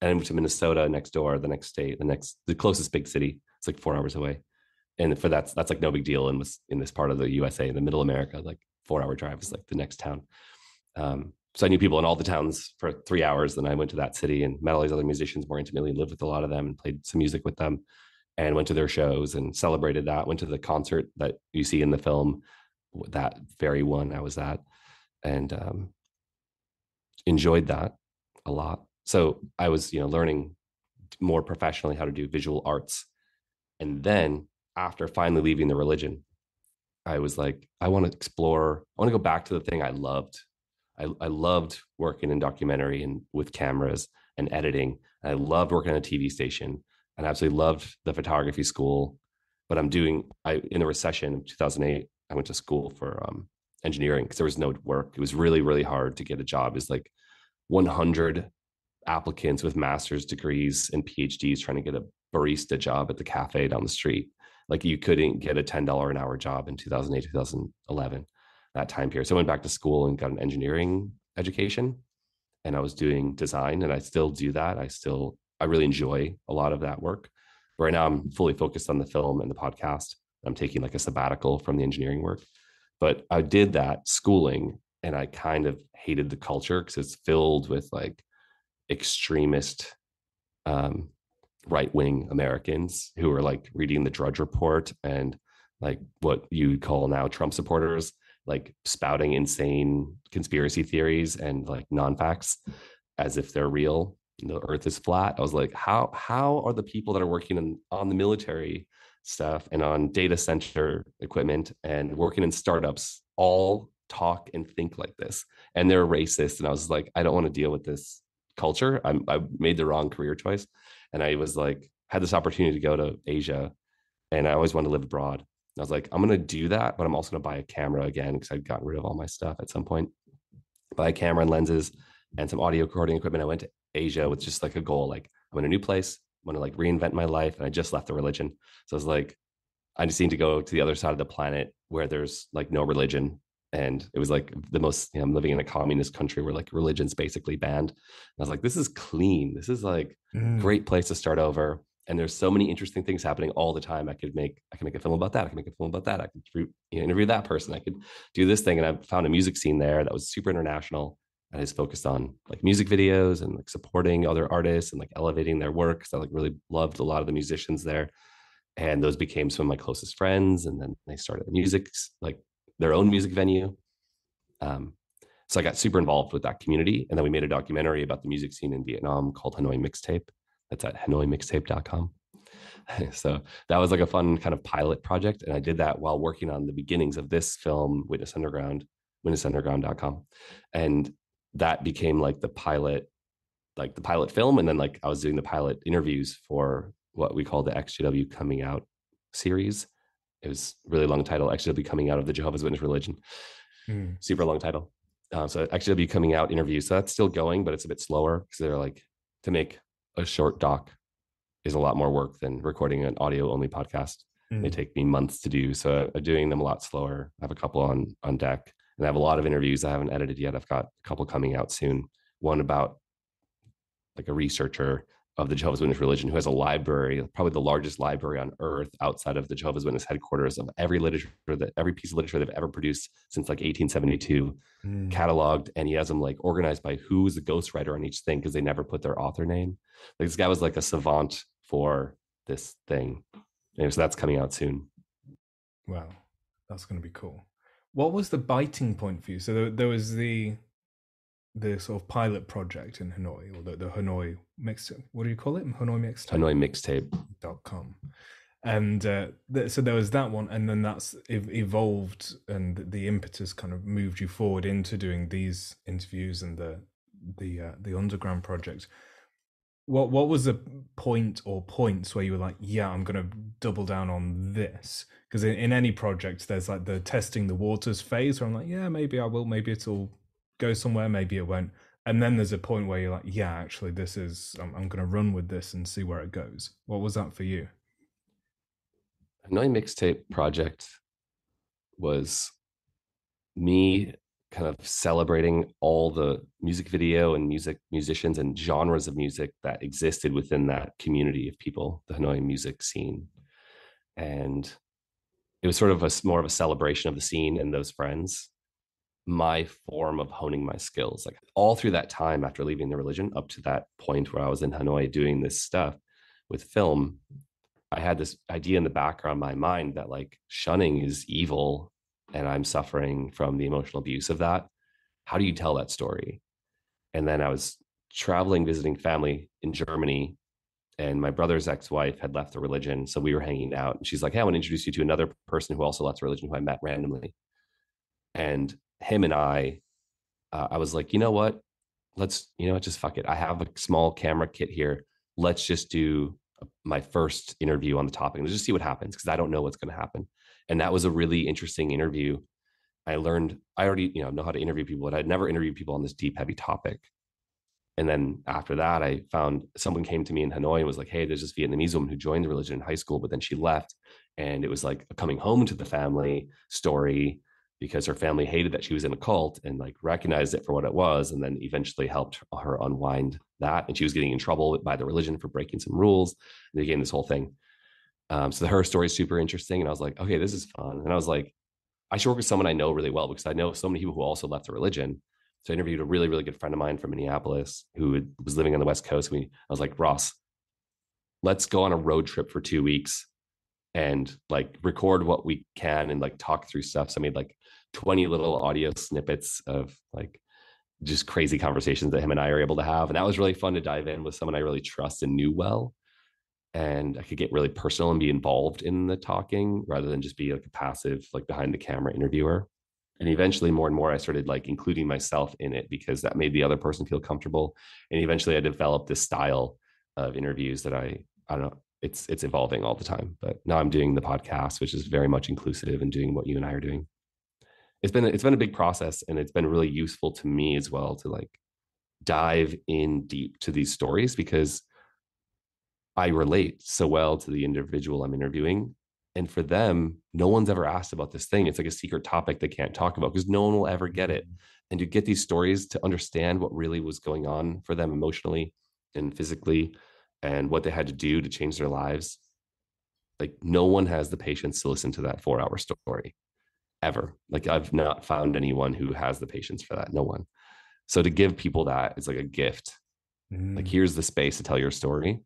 And I moved to Minnesota next door, the next state, the closest big city. It's like 4 hours away. And for that's like no big deal. And was in this part of the USA, in the middle America, like 4 hour drive is like the next town. So I knew people in all the towns for 3 hours. Then I went to that city and met all these other musicians more intimately, lived with a lot of them and played some music with them. And went to their shows and celebrated that. Went to the concert that you see in the film, that very one I was at, and enjoyed that a lot. So I was, learning more professionally how to do visual arts. And then after finally leaving the religion, I was like, I want to go back to the thing I loved. I loved working in documentary and with cameras and editing. And I loved working on a TV station. And I absolutely loved the photography school, but in the recession of 2008, I went to school for engineering because there was no work. It was really, really hard to get a job. It's like 100 applicants with master's degrees and PhDs trying to get a barista job at the cafe down the street. Like, you couldn't get a $10 an hour job in 2008, 2011, that time period. So I went back to school and got an engineering education, and I was doing design, and I still do that. I really enjoy a lot of that work. But right now I'm fully focused on the film and the podcast. I'm taking like a sabbatical from the engineering work, but I did that schooling and I kind of hated the culture because it's filled with like extremist right-wing Americans who are like reading the Drudge Report and like what you call now Trump supporters, like spouting insane conspiracy theories and like non-facts as if they're real. The earth is flat. I was like, how are the people that are working on the military stuff and on data center equipment and working in startups all talk and think like this? And they're racist. And I was like, I don't want to deal with this culture. I made the wrong career choice. And I was like, had this opportunity to go to Asia, and I always wanted to live abroad. And I was like, I'm going to do that, but I'm also going to buy a camera again, because I'd gotten rid of all my stuff at some point. Buy a camera and lenses and some audio recording equipment. I went to Asia with just like a goal, like I'm in a new place, I'm going to like reinvent my life. And I just left the religion. So I was like, I just need to go to the other side of the planet where there's like no religion. And it was like the most, you know, I'm living in a communist country where like religion's basically banned. And I was like, this is clean. This is like great place to start over. And there's so many interesting things happening all the time. I can make a film about that. I can make a film about that. I could interview that person. I could do this thing. And I found a music scene there that was super international. And I just focused on like music videos and like supporting other artists and like elevating their work. Because I like really loved a lot of the musicians there. And those became some of my closest friends. And then they started music, like their own music venue. So I got super involved with that community. And then we made a documentary about the music scene in Vietnam called Hanoi Mixtape. That's at HanoiMixtape.com. So that was like a fun kind of pilot project. And I did that while working on the beginnings of this film, Witness Underground, witnessunderground.com. And that became like the pilot film. And then like I was doing the pilot interviews for what we call the XJW Coming Out series. It was a really long title, XJW Coming Out of the Jehovah's Witness Religion. Super long title. So XJW Coming Out interviews. So that's still going, but it's a bit slower because they're like, to make a short doc is a lot more work than recording an audio only podcast. They take me months to do. So I'm doing them a lot slower. I have a couple on deck, and I have a lot of interviews I haven't edited yet. I've got a couple coming out soon. One about like a researcher of the Jehovah's Witness religion who has a library, probably the largest library on earth outside of the Jehovah's Witness headquarters, of every literature, that every piece of literature they've ever produced since like 1872, cataloged. And he has them like organized by who is the ghostwriter on each thing, because they never put their author name. Like this guy was like a savant for this thing. And so that's coming out soon. Wow, that's going to be cool. What was the biting point for you? So there was the sort of pilot project in Hanoi, or the Hanoi Mixtape, what do you call it? Hanoi Mixtape? Hanoi Mixtape.com. And so there was that one, and then that's evolved, and the impetus kind of moved you forward into doing these interviews and the underground project. What was the point or points where you were like, yeah, I'm going to double down on this? Because in any project, there's like the testing the waters phase where I'm like, yeah, maybe I will, maybe it's all go somewhere, maybe it won't. And then there's a point where you're like, yeah, actually this is, I'm going to run with this and see where it goes. What was that for you? Hanoi Mixtape project was me kind of celebrating all the music video and musicians and genres of music that existed within that community of people, the Hanoi music scene. And it was sort of more of a celebration of the scene and those friends. My form of honing my skills, like all through that time after leaving the religion up to that point where I was in Hanoi doing this stuff with film, I had this idea in the background of my mind that like shunning is evil, and I'm suffering from the emotional abuse of that. How do you tell that story? And then I was traveling, visiting family in Germany, and my brother's ex-wife had left the religion, so we were hanging out, and she's like, hey, I want to introduce you to another person who also left religion, who I met randomly. And him and I was like, you know what? Let's, you know what? Just fuck it. I have a small camera kit here. Let's just do my first interview on the topic and just see what happens, because I don't know what's going to happen. And that was a really interesting interview. I already, know how to interview people, but I'd never interviewed people on this deep, heavy topic. And then after that, I found someone came to me in Hanoi and was like, hey, there's this Vietnamese woman who joined the religion in high school, but then she left. And it was like a coming home to the family story, because her family hated that she was in a cult and like recognized it for what it was, and then eventually helped her unwind that. And she was getting in trouble by the religion for breaking some rules. And they gave this whole thing. So her story is super interesting. And I was like, okay, this is fun. And I was like, I should work with someone I know really well, because I know so many people who also left the religion. So I interviewed a really, really good friend of mine from Minneapolis who was living on the West Coast. I was like, Ross, let's go on a road trip for 2 weeks and like record what we can and like talk through stuff. So I made like 20 little audio snippets of like just crazy conversations that him and I are able to have. And that was really fun to dive in with someone I really trust and knew well. And I could get really personal and be involved in the talking rather than just be like a passive, like behind the camera interviewer. And eventually more and more, I started like including myself in it because that made the other person feel comfortable. And eventually I developed this style of interviews that I don't know, it's evolving all the time, but now I'm doing the podcast, which is very much inclusive and doing what you and I are doing. It's been a big process, and it's been really useful to me as well to like dive in deep to these stories because I relate so well to the individual I'm interviewing. And for them, no one's ever asked about this thing. It's like a secret topic they can't talk about because no one will ever get it. And to get these stories, to understand what really was going on for them emotionally and physically and what they had to do to change their lives. Like no one has the patience to listen to that 4-hour story ever. Like I've not found anyone who has the patience for that. No one. So to give people that is like a gift. Mm. Like here's the space to tell your story.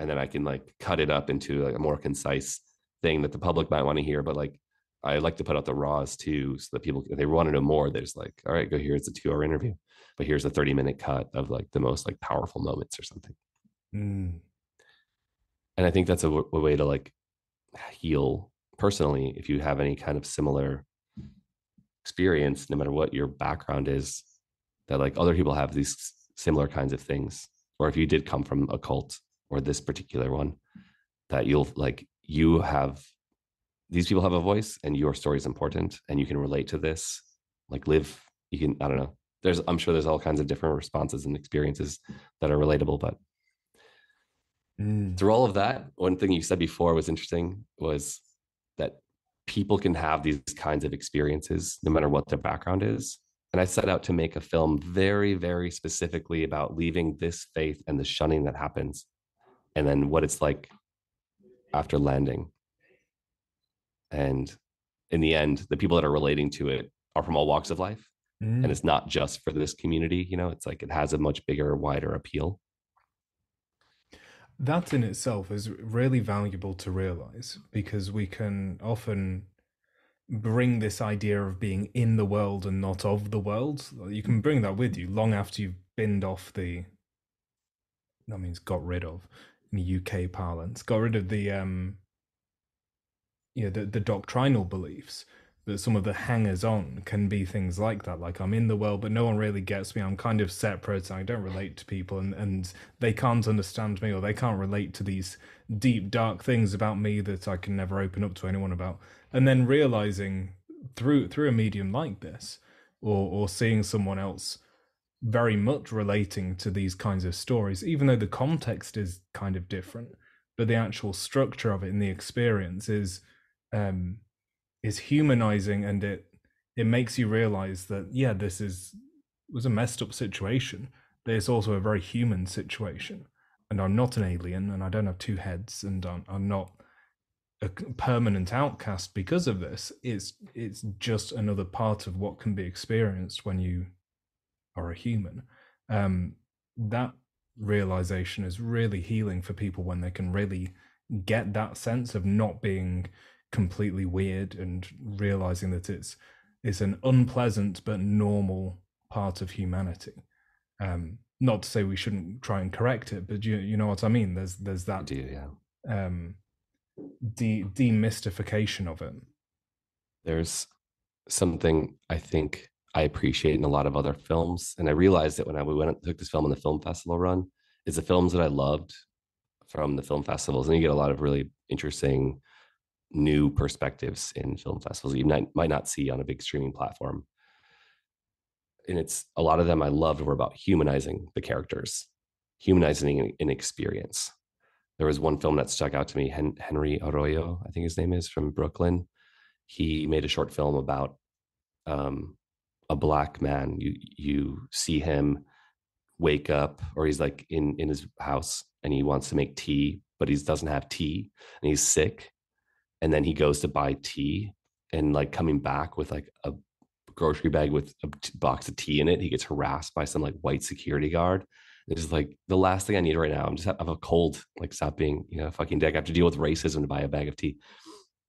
And then I can like cut it up into like a more concise thing that the public might want to hear, but like I like to put out the raws too, so that people, if they want to know more, there's like, all right, go here, it's a 2-hour interview, but here's a 30-minute cut of like the most like powerful moments or something. Mm. And I think that's a way to like heal personally. If you have any kind of similar experience, no matter what your background is, that like other people have these similar kinds of things, or if you did come from a cult or this particular one, that you'll like, you have, these people have a voice and your story is important and you can relate to this, like live, you can, I don't know. I'm sure there's all kinds of different responses and experiences that are relatable, but through all of that, one thing you said before was interesting was that people can have these kinds of experiences no matter what their background is. And I set out to make a film very, very specifically about leaving this faith and the shunning that happens and then what it's like after landing. And in the end, the people that are relating to it are from all walks of life. Mm. And it's not just for this community, you know, it's like it has a much bigger, wider appeal. That in itself is really valuable to realize, because we can often bring this idea of being in the world and not of the world. You can bring that with you long after you've binned off the, that means got rid of, UK parlance, got rid of the the doctrinal beliefs. That some of the hangers-on can be things like that, like I'm in the world but no one really gets me, I'm kind of separate, I don't relate to people, and they can't understand me, or they can't relate to these deep dark things about me that I can never open up to anyone about. And then realizing through a medium like this, or seeing someone else very much relating to these kinds of stories, even though the context is kind of different, but the actual structure of it and the experience is humanizing, and it makes you realize that this was a messed up situation, but it's also a very human situation, and I'm not an alien, and I don't have two heads, and I'm not a permanent outcast because of this. It's just another part of what can be experienced when you or a human. That realization is really healing for people when they can really get that sense of not being completely weird and realizing that it's an unpleasant but normal part of humanity. Not to say we shouldn't try and correct it, but you know what I mean. There's that demystification of it. There's something I think I appreciate in a lot of other films. And I realized it when we went and took this film on the film festival run, is the films that I loved from the film festivals. And you get a lot of really interesting new perspectives in film festivals you might not see on a big streaming platform. And it's a lot of them I loved were about humanizing the characters, humanizing an experience. There was one film that stuck out to me, Henry Arroyo, I think his name is, from Brooklyn. He made a short film about a black man. You see him wake up, or he's like in his house and he wants to make tea, but he doesn't have tea and he's sick. And then he goes to buy tea, and like coming back with like a grocery bag with a box of tea in it, he gets harassed by some like white security guard. It's just like, the last thing I need right now. I have a cold, like stop being, you know, fucking dick. I have to deal with racism to buy a bag of tea.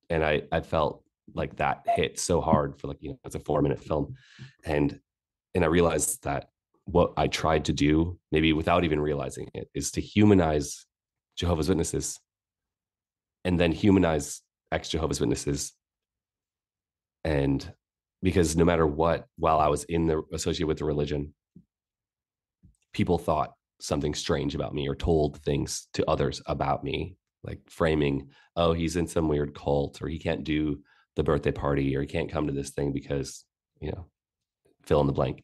And I felt like that hit so hard for like, you know, it's a 4-minute film. And I realized that what I tried to do, maybe without even realizing it, is to humanize Jehovah's Witnesses and then humanize ex-Jehovah's Witnesses. And because no matter what, while I was associated with the religion, people thought something strange about me or told things to others about me, like framing, oh, he's in some weird cult, or he can't do the birthday party, or he can't come to this thing because, you know, fill in the blank.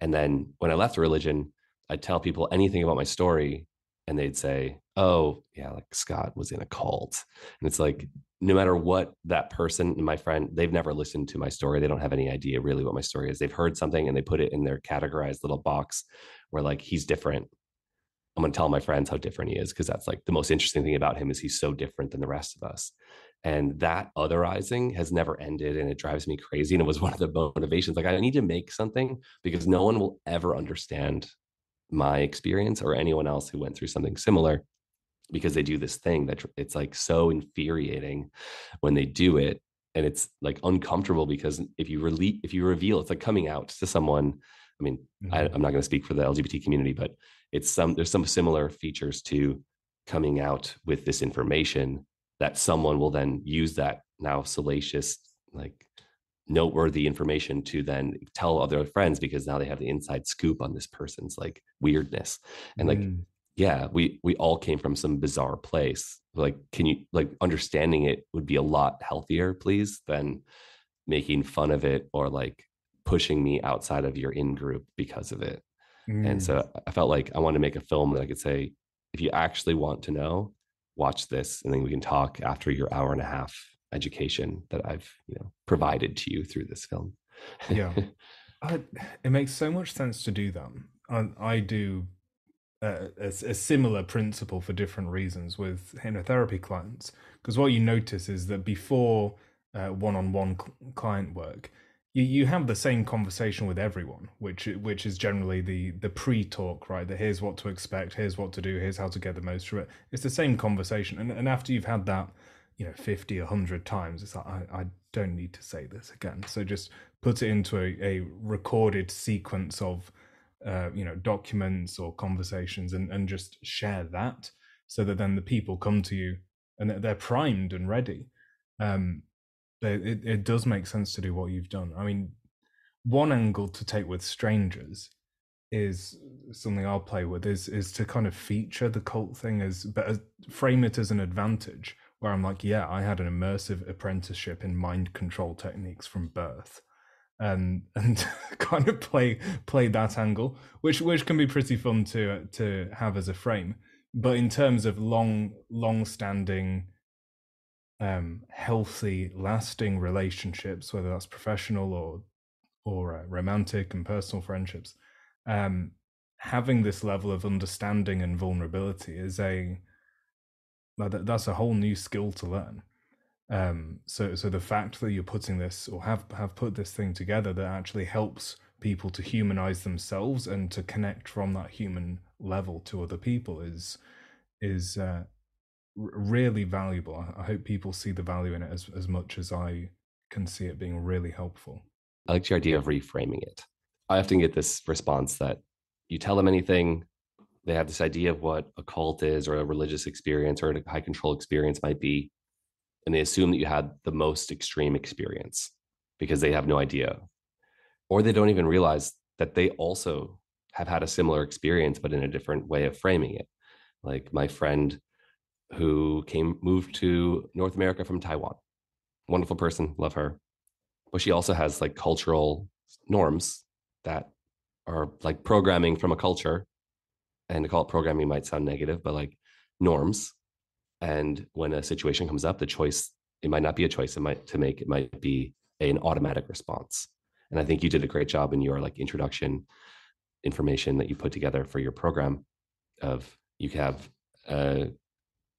And then when I left the religion, I'd tell people anything about my story and they'd say, oh yeah, like Scott was in a cult. And it's like, no matter what that person, my friend, they've never listened to my story. They don't have any idea really what my story is. They've heard something and they put it in their categorized little box where like, he's different. I'm going to tell my friends how different he is, because that's like the most interesting thing about him is he's so different than the rest of us. And that otherizing has never ended, and it drives me crazy. And it was one of the motivations. Like, I need to make something because no one will ever understand my experience or anyone else who went through something similar, because they do this thing that it's like so infuriating when they do it. And it's like uncomfortable, because if you reveal, it's like coming out to someone. I mean, I'm not going to speak for the LGBT community, but there's some similar features to coming out with this information, that someone will then use that now salacious, like noteworthy information to then tell other friends, because now they have the inside scoop on this person's like weirdness. And like, yeah, we all came from some bizarre place. Like, can you, like, understanding it would be a lot healthier, please, than making fun of it or like pushing me outside of your in-group because of it. And so I felt like I wanted to make a film that I could say, if you actually want to know, watch this, and then we can talk after your hour and a half education that I've, you know, provided to you through this film. Yeah. It makes so much sense to do that. I do a similar principle for different reasons with hypnotherapy clients, because what you notice is that before one-on-one client work, you have the same conversation with everyone, which is generally the pre-talk, right? That here's what to expect, here's what to do, here's how to get the most from it. It's the same conversation. And after you've had that, you know, 50, 100 times, it's like, I don't need to say this again. So just put it into a recorded sequence of, you know, documents or conversations, and just share that, so that then the people come to you and they're primed and ready. It does make sense to do what you've done. I mean, one angle to take with strangers is something I'll play with is to kind of feature the cult thing but frame it as an advantage, where I'm like, yeah, I had an immersive apprenticeship in mind control techniques from birth, and kind of play that angle, which can be pretty fun to have as a frame. But in terms of long-standing, healthy, lasting relationships, whether that's professional or romantic and personal friendships, having this level of understanding and vulnerability is that's a whole new skill to learn. So the fact that you're putting this, or have put this thing together that actually helps people to humanize themselves and to connect from that human level to other people is really valuable. I hope people see the value in it as much as I can see it being really helpful. I like your idea of reframing it. I often get this response that you tell them anything, they have this idea of what a cult is or a religious experience or a high control experience might be, and they assume that you had the most extreme experience because they have no idea, or they don't even realize that they also have had a similar experience but in a different way of framing it. Like my friend who moved to North America from Taiwan. Wonderful person, love her. But she also has like cultural norms that are like programming from a culture. And to call it programming might sound negative, but like norms. And when a situation comes up, the choice, it might not be a choice it might be an automatic response. And I think you did a great job in your like introduction information that you put together for your program of you have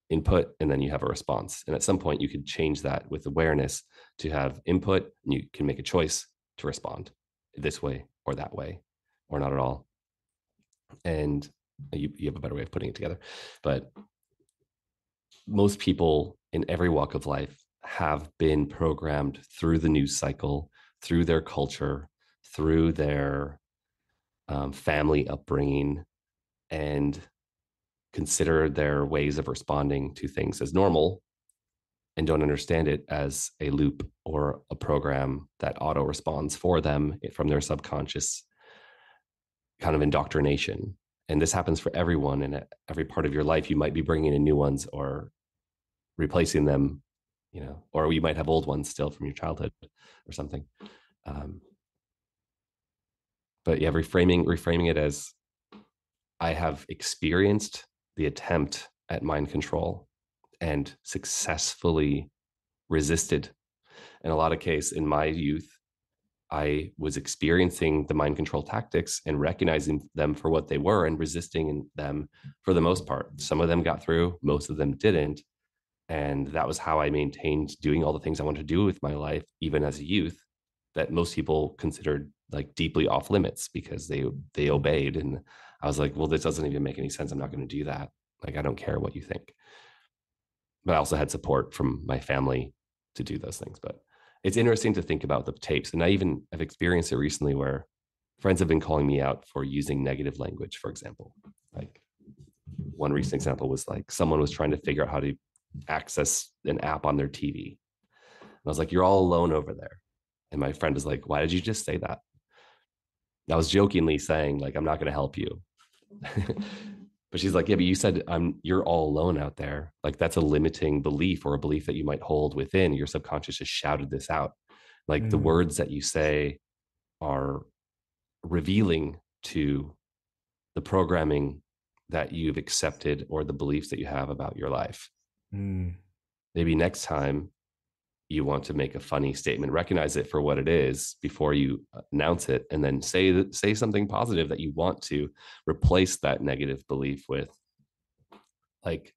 input and then you have a response, and at some point you could change that with awareness to have input and you can make a choice to respond this way or that way or not at all. And you have a better way of putting it together, but most people in every walk of life have been programmed through the news cycle, through their culture, through their family upbringing, and consider their ways of responding to things as normal and don't understand it as a loop or a program that auto responds for them from their subconscious kind of indoctrination. And this happens for everyone. And at every part of your life, you might be bringing in new ones or replacing them, you know, or you might have old ones still from your childhood or something. But yeah, reframing it as I have experienced the attempt at mind control and successfully resisted. In a lot of cases, in my youth, I was experiencing the mind control tactics and recognizing them for what they were and resisting them for the most part. Some of them got through, most of them didn't. And that was how I maintained doing all the things I wanted to do with my life, even as a youth, that most people considered like deeply off limits because they obeyed. And I was like, well, this doesn't even make any sense. I'm not going to do that. Like, I don't care what you think. But I also had support from my family to do those things. But it's interesting to think about the tapes. And I even have experienced it recently where friends have been calling me out for using negative language, for example. Like one recent example was like someone was trying to figure out how to access an app on their TV. And I was like, you're all alone over there. And my friend was like, why did you just say that? And I was jokingly saying, like, I'm not going to help you. But she's like, yeah, but you said you're all alone out there. Like that's a limiting belief or a belief that you might hold within. Your subconscious just shouted this out. Like the words that you say are revealing to the programming that you've accepted or the beliefs that you have about your life. Maybe next time you want to make a funny statement, recognize it for what it is before you announce it, and then say something positive that you want to replace that negative belief with, like,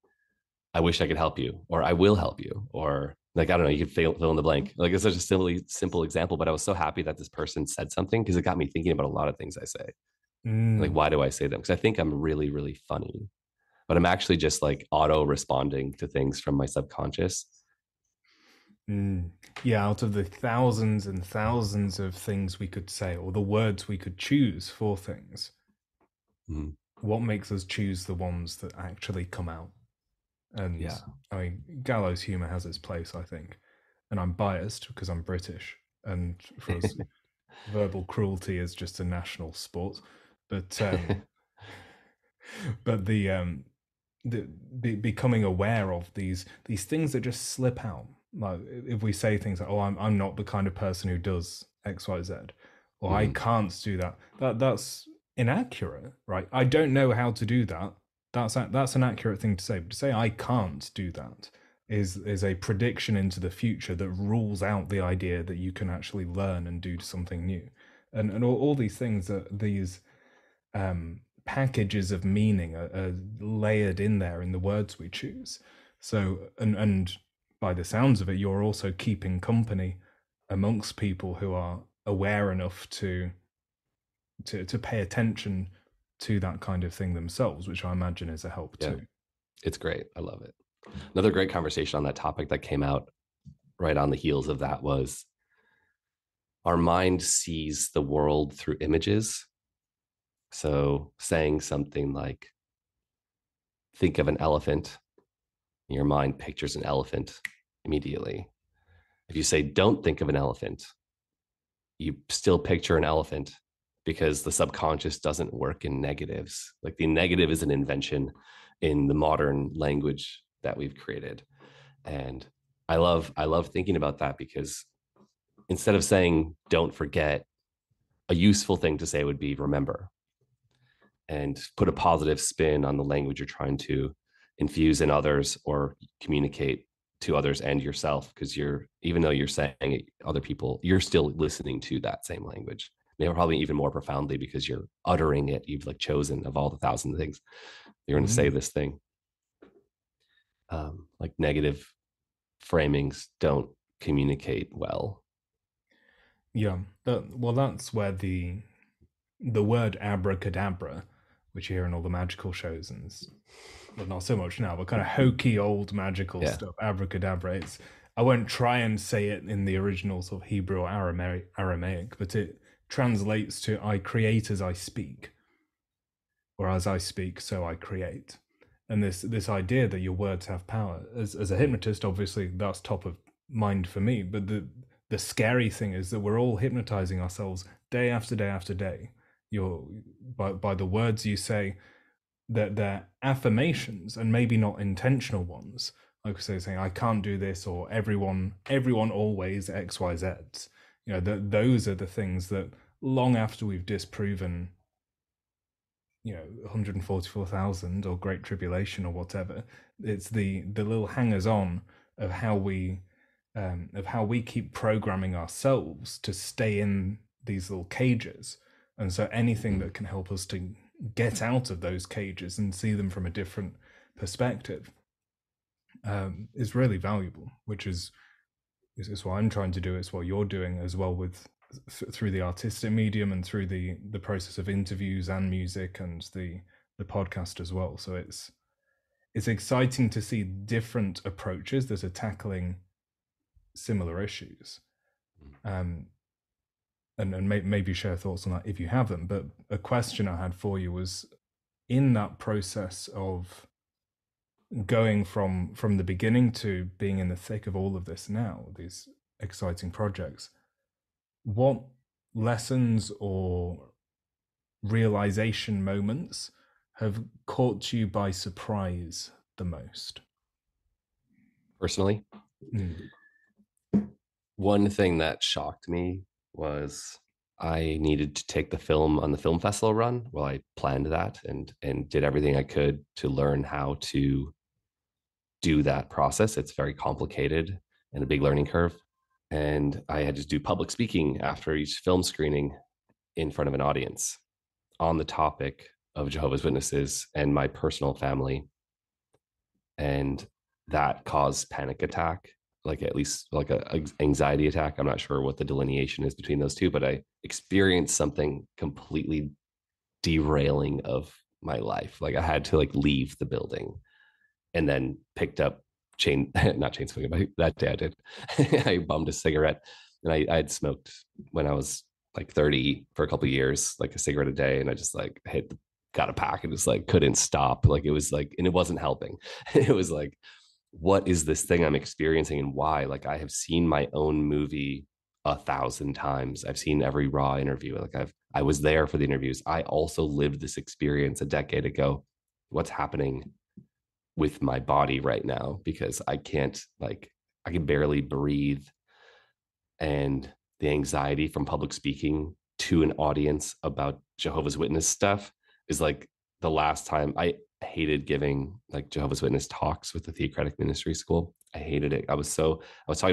I wish I could help you, or I will help you, or like, I don't know, you could fill in the blank. Like it's such a simple example, but I was so happy that this person said something because it got me thinking about a lot of things I say. Like, why do I say them? Because I think I'm really, really funny, but I'm actually just like auto responding to things from my subconscious. Yeah, out of the thousands and thousands of things we could say, or the words we could choose for things, what makes us choose the ones that actually come out? And yeah, I mean, gallows humor has its place, I think. And I'm biased because I'm British, and for us, verbal cruelty is just a national sport. But but the becoming aware of these things that just slip out. Like if we say things like, oh, I'm not the kind of person who does X, Y, Z, or I can't do that. That's inaccurate, right? I don't know how to do that. That's an accurate thing to say. But to say I can't do that is a prediction into the future that rules out the idea that you can actually learn and do something new. And all these things, that these packages of meaning are layered in there in the words we choose. So, and by the sounds of it, you're also keeping company amongst people who are aware enough to pay attention to that kind of thing themselves, which I imagine is a help too. It's great. I love it. Another great conversation on that topic that came out right on the heels of that was our mind sees the world through images. So saying something like, think of an elephant. Your mind pictures an elephant immediately. If you say, don't think of an elephant, you still picture an elephant because the subconscious doesn't work in negatives. Like the negative is an invention in the modern language that we've created. And I love thinking about that because instead of saying, don't forget, a useful thing to say would be remember, and put a positive spin on the language you're trying to infuse in others or communicate to others and yourself, because even though you're saying it, other people, you're still listening to that same language. Maybe probably even more profoundly because you're uttering it. You've like chosen of all the thousand things you're going to say this thing. Like negative framings don't communicate well. Yeah, well, that's where the word abracadabra, which you hear in all the magical shows and well, not so much now, but kind of hokey old magical stuff, abracadabra. I won't try and say it in the original sort of Hebrew or Aramaic, but it translates to I create as I speak, or as I speak, so I create. and this idea that your words have power. As a hypnotist, obviously that's top of mind for me, but the scary thing is that we're all hypnotizing ourselves day after day after day. By the words you say, that they're affirmations, and maybe not intentional ones. Like I say, saying I can't do this, or everyone always XYZ. You know, those are the things that long after we've disproven, you know, 144,000 or Great Tribulation or whatever, it's the little hangers-on of how we keep programming ourselves to stay in these little cages. And so anything that can help us to get out of those cages and see them from a different perspective is really valuable, which is what I'm trying to do. It's what you're doing as well with through the artistic medium and through the process of interviews and music and the podcast as well. So it's exciting to see different approaches that are tackling similar issues. And maybe share thoughts on that if you have them. But a question I had for you was, in that process of going from the beginning to being in the thick of all of this now, these exciting projects, what lessons or realization moments have caught you by surprise the most? Personally? One thing that shocked me was I needed to take the film on the film festival run. Well, I planned that and did everything I could to learn how to do that process. It's very complicated and a big learning curve. And I had to do public speaking after each film screening in front of an audience on the topic of Jehovah's Witnesses and my personal family. And that caused panic attack. Like at least like a anxiety attack. I'm not sure what the delineation is between those two, but I experienced something completely derailing of my life. Like I had to like leave the building, and then picked up not chain smoking, but that day I did. I bummed a cigarette, and I had smoked when I was like 30 for a couple of years, like a cigarette a day. And I just like got a pack and just like couldn't stop. Like it was like, and it wasn't helping. It was like, what is this thing I'm experiencing and why? Like I have seen my own movie 1,000 times. I've seen every Raw interview. Like I was there for the interviews. I also lived this experience a decade ago. What's happening with my body right now? Because I can't, like, I can barely breathe. And the anxiety from public speaking to an audience about Jehovah's Witness stuff is like the last time I hated giving like Jehovah's Witness talks with the Theocratic Ministry School. I hated it. I was talking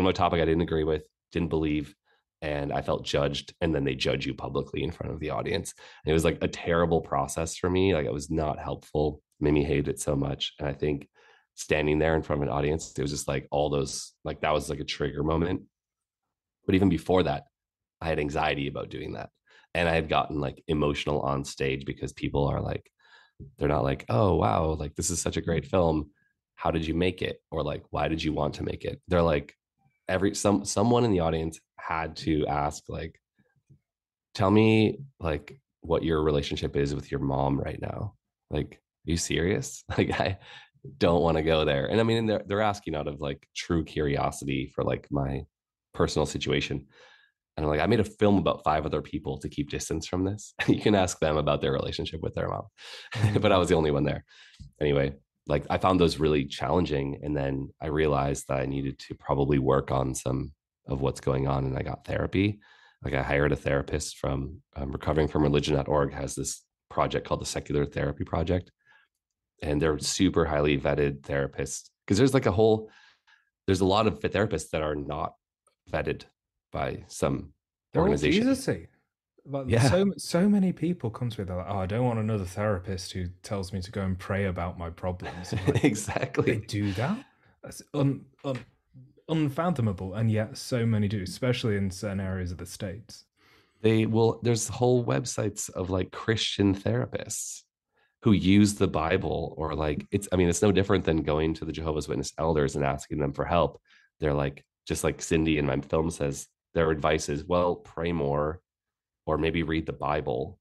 about a topic I didn't agree with, didn't believe, and I felt judged. And then they judge you publicly in front of the audience. And it was like a terrible process for me. Like it was not helpful. It made me hate it so much. And I think standing there in front of an audience, it was just like all those, like that was like a trigger moment. But even before that, I had anxiety about doing that. And I had gotten like emotional on stage because people are like, they're not like, oh, wow, like this is such a great film. How did you make it? Or like, why did you want to make it? They're like, someone in the audience had to ask, like, tell me like what your relationship is with your mom right now. Like, are you serious? Like, I don't want to go there. And I mean, they're asking out of like true curiosity for like my personal situation. And I'm like, I made a film about 5 other people to keep distance from this. You can ask them about their relationship with their mom. But I was the only one there. Anyway, like I found those really challenging. And then I realized that I needed to probably work on some of what's going on. And I got therapy. Like I hired a therapist from Recovering from Religion.org has this project called the Secular Therapy Project. And they're super highly vetted therapists. Because there's like there's a lot of therapists that are not vetted by some organization. Like, yeah. So many people come to me, they're like, oh, I don't want another therapist who tells me to go and pray about my problems. Like, exactly. They do that? That's unfathomable. And yet so many do, especially in certain areas of the States. There's whole websites of like Christian therapists who use the Bible or like, it's no different than going to the Jehovah's Witness elders and asking them for help. They're like, just like Cindy in my film says, their advice is, well, pray more, or maybe read the Bible.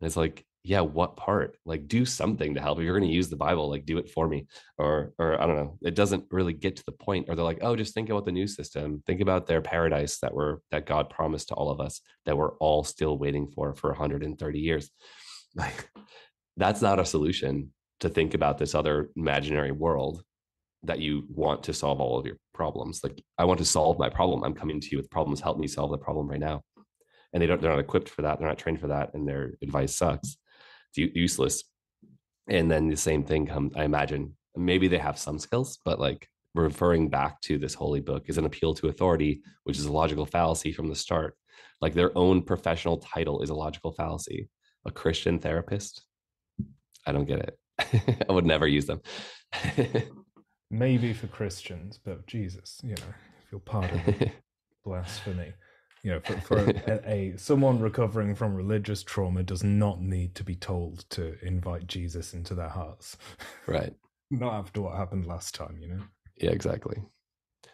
And it's like, yeah, what part? Like, do something to help. If you're going to use the Bible, like, do it for me. Or I don't know, it doesn't really get to the point. Or they're like, oh, just think about the new system. Think about their paradise that God promised to all of us, that we're all still waiting for 130 years. Like, that's not a solution, to think about this other imaginary world that you want to solve all of your problems. Like, I want to solve my problem. I'm coming to you with problems. Help me solve the problem right now. And they're not equipped for that. They're not trained for that. And their advice sucks. It's useless. And then the same thing comes, I imagine, maybe they have some skills, but like, referring back to this holy book is an appeal to authority, which is a logical fallacy from the start. Like, their own professional title is a logical fallacy. A Christian therapist? I don't get it. I would never use them. Maybe for Christians, but Jesus, you know, if you'll pardon blasphemy, you know, for someone recovering from religious trauma does not need to be told to invite Jesus into their hearts, right? Not after what happened last time, you know. Yeah, exactly.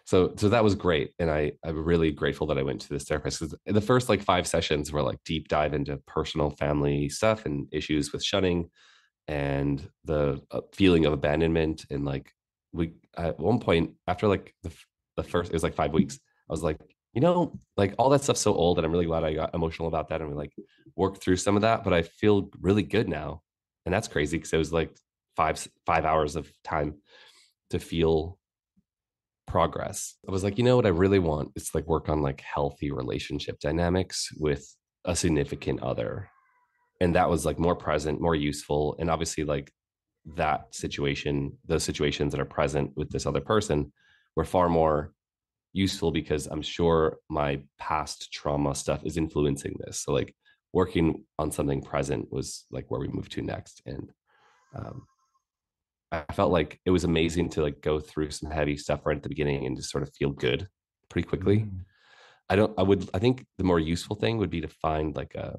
So that was great, and I'm really grateful that I went to this therapist, because the first like 5 sessions were like deep dive into personal family stuff and issues with shunning and the feeling of abandonment. And like, we at one point, after like the first, it was like 5 weeks, I was like, you know, like, all that stuff's so old, and I'm really glad I got emotional about that and we like worked through some of that, but I feel really good now. And that's crazy, because it was like five hours of time to feel progress. I was like, you know what I really want? It's like work on like healthy relationship dynamics with a significant other. And that was like more present, more useful. And obviously like that situation, those situations that are present with this other person were far more useful, because I'm sure my past trauma stuff is influencing this. So like working on something present was like where we moved to next. And I felt like it was amazing to like go through some heavy stuff right at the beginning and just sort of feel good pretty quickly. I think the more useful thing would be to find like a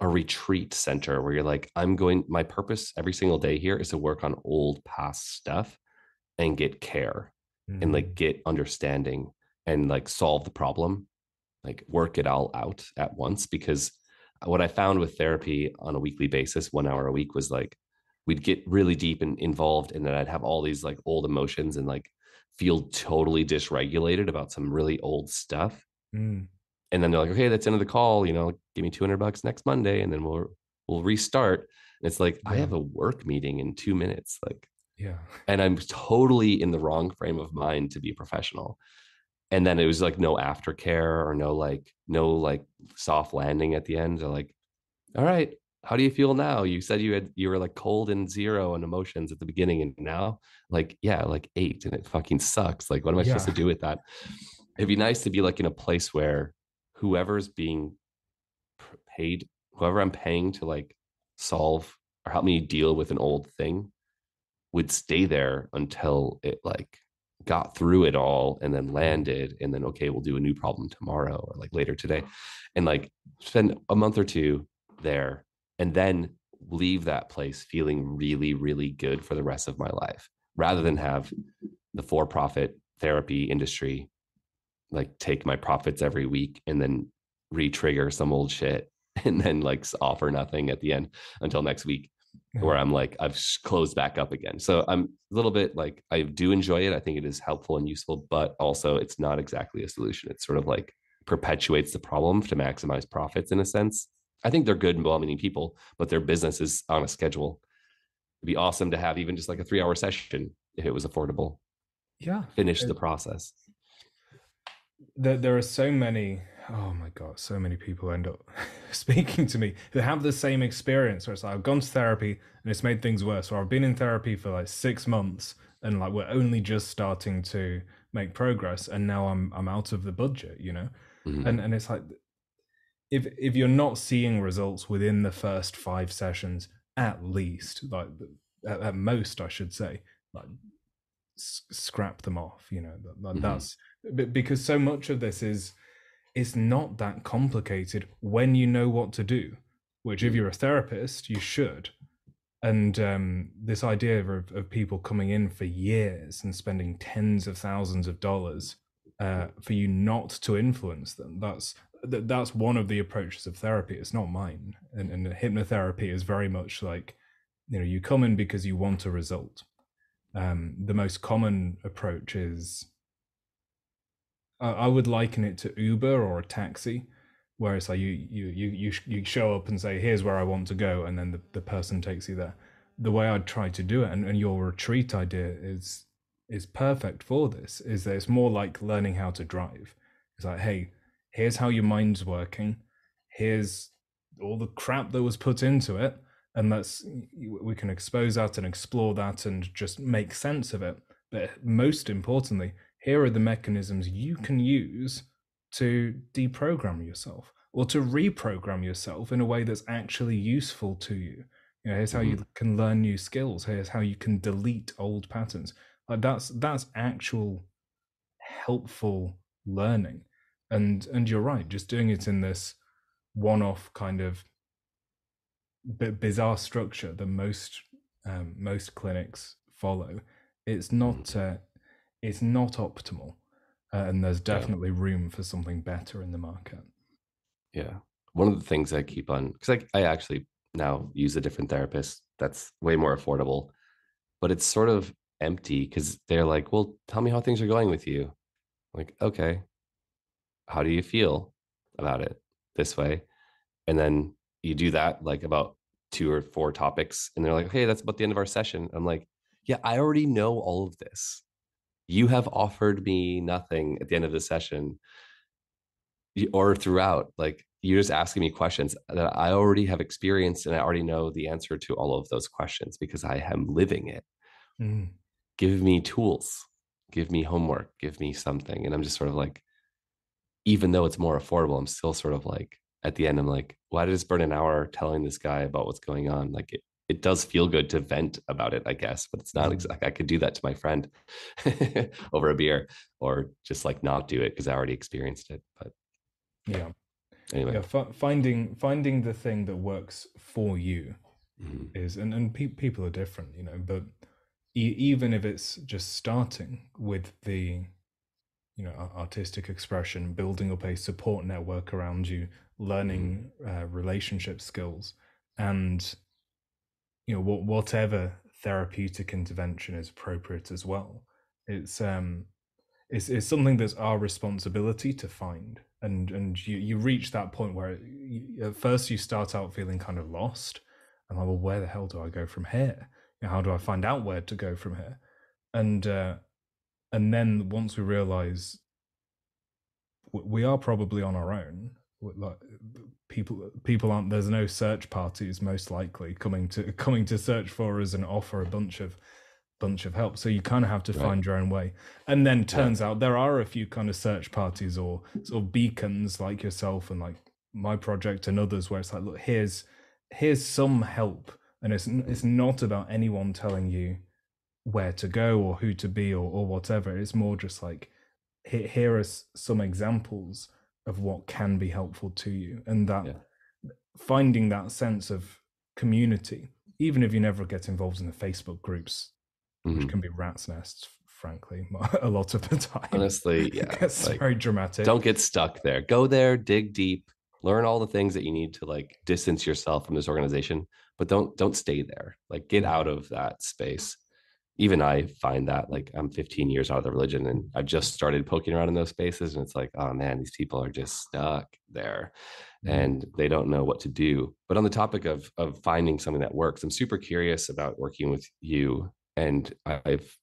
retreat center where you're like, my purpose every single day here is to work on old past stuff and get care and like get understanding and like solve the problem, like work it all out at once. Because what I found with therapy on a weekly basis, 1 hour a week, was like, we'd get really deep and involved, and then I'd have all these like old emotions and like feel totally dysregulated about some really old stuff. And then they're like, okay, that's the end of the call, you know, give me $200 next Monday and then we'll restart. And it's like, I have a work meeting in 2 minutes. Like, yeah. And I'm totally in the wrong frame of mind to be a professional. And then it was like no aftercare or no soft landing at the end. They're like, all right, how do you feel now? You said you were like cold and zero on emotions at the beginning. And now like, yeah, like 8, and it fucking sucks. Like, what am I supposed to do with that? It'd be nice to be like in a place where whoever's being paid, whoever I'm paying to like solve or help me deal with an old thing, would stay there until it like got through it all and then landed, and then, okay, we'll do a new problem tomorrow or like later today, and like spend a month or two there and then leave that place feeling really, really good for the rest of my life, rather than have the for-profit therapy industry like take my profits every week and then re-trigger some old shit and then like offer nothing at the end until next week, where I'm like, I've closed back up again. So I'm a little bit like, I do enjoy it. I think it is helpful and useful, but also it's not exactly a solution. It's sort of like perpetuates the problem to maximize profits in a sense. I think they're good and well-meaning people, but their business is on a schedule. It'd be awesome to have even just like a 3-hour session if it was affordable. Yeah. Finish the process. There are so many, oh my God, so many people end up speaking to me who have the same experience, where it's like, I've gone to therapy and it's made things worse, or I've been in therapy for like 6 months and like we're only just starting to make progress, and now I'm out of the budget, you know. And it's like, if you're not seeing results within the first 5 sessions, at least, like at most I should say, like scrap them off, you know. That's because so much of this is, it's not that complicated when you know what to do, which if you're a therapist, you should. And this idea of people coming in for years and spending tens of thousands of dollars for you not to influence them, that's that's one of the approaches of therapy. It's not mine. And hypnotherapy is very much like, you know, you come in because you want a result. The most common approach is, I would liken it to Uber or a taxi, where it's like you show up and say, here's where I want to go, and then the person takes you there. The way I'd try to do it, and your retreat idea is perfect for this, is that it's more like learning how to drive. It's like, hey, here's how your mind's working, here's all the crap that was put into it, and we can expose that and explore that and just make sense of it. But most importantly, here are the mechanisms you can use to deprogram yourself or to reprogram yourself in a way that's actually useful to you. You know, here's how you can learn new skills. Here's how you can delete old patterns. Like that's actual helpful learning. And you're right, just doing it in this one-off kind of bizarre structure that most clinics follow, it's not optimal, and there's definitely room for something better in the market. Yeah, one of the things I keep on, because I actually now use a different therapist that's way more affordable, but it's sort of empty because they're like, well, tell me how things are going with you. I'm like, okay, how do you feel about it this way? And then you do that like about 2 or 4 topics, and they're like, hey, that's about the end of our session. I'm like, yeah, I already know all of this. You have offered me nothing at the end of the session or throughout. Like, you're just asking me questions that I already have experienced, and I already know the answer to all of those questions because I am living it. Mm. Give me tools, give me homework, give me something. And I'm just sort of like, even though it's more affordable, I'm still sort of like, at the end, I'm like, why did I just burn an hour telling this guy about what's going on? Like, it does feel good to vent about it, I guess, but it's not exactly, I could do that to my friend over a beer, or just like not do it because I already experienced it. But yeah, anyway, finding the thing that works for you is, and people are different, you know. But even if it's just starting with the, you know, artistic expression, building up a support network around you, learning relationship skills, and, you know, whatever therapeutic intervention is appropriate as well. It's something that's our responsibility to find. And you reach that point where at first you start out feeling kind of lost. And like, well, where the hell do I go from here? You know, how do I find out where to go from here? And then once we realize we are probably on our own, like people aren't, there's no search parties most likely coming to search for us and offer a bunch of help. So you kind of have to find your own way. And then turns out there are a few kind of search parties or sort of beacons like yourself and like my project and others, where it's like, look, here's some help. And it's not about anyone telling you where to go or who to be or whatever. It's more just like, here are some examples of what can be helpful to you. And that finding that sense of community, even if you never get involved in the Facebook groups, which can be rat's nests, frankly, a lot of the time. Honestly, yeah. It's like, very dramatic. Don't get stuck there. Go there, dig deep, learn all the things that you need to like distance yourself from this organization, but don't stay there. Like, get out of that space. Even I find that, like, I'm 15 years out of the religion and I've just started poking around in those spaces, and it's like, oh man, these people are just stuck there and they don't know what to do. But on the topic of finding something that works, I'm super curious about working with you, and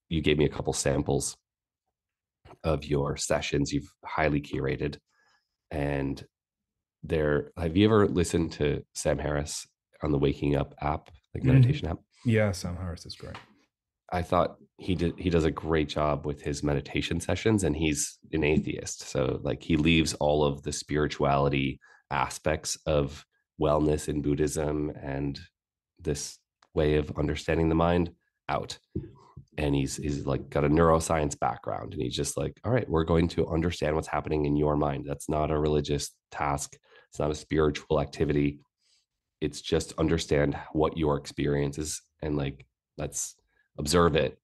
you gave me a couple samples of your sessions you've highly curated. And have you ever listened to Sam Harris on the Waking Up app, like meditation app? Yeah, Sam Harris is great. I thought he does a great job with his meditation sessions, and he's an atheist. So like, he leaves all of the spirituality aspects of wellness in Buddhism and this way of understanding the mind out. And he's like got a neuroscience background, and he's just like, all right, we're going to understand what's happening in your mind. That's not a religious task. It's not a spiritual activity. It's just understand what your experience is, and like, let's observe it.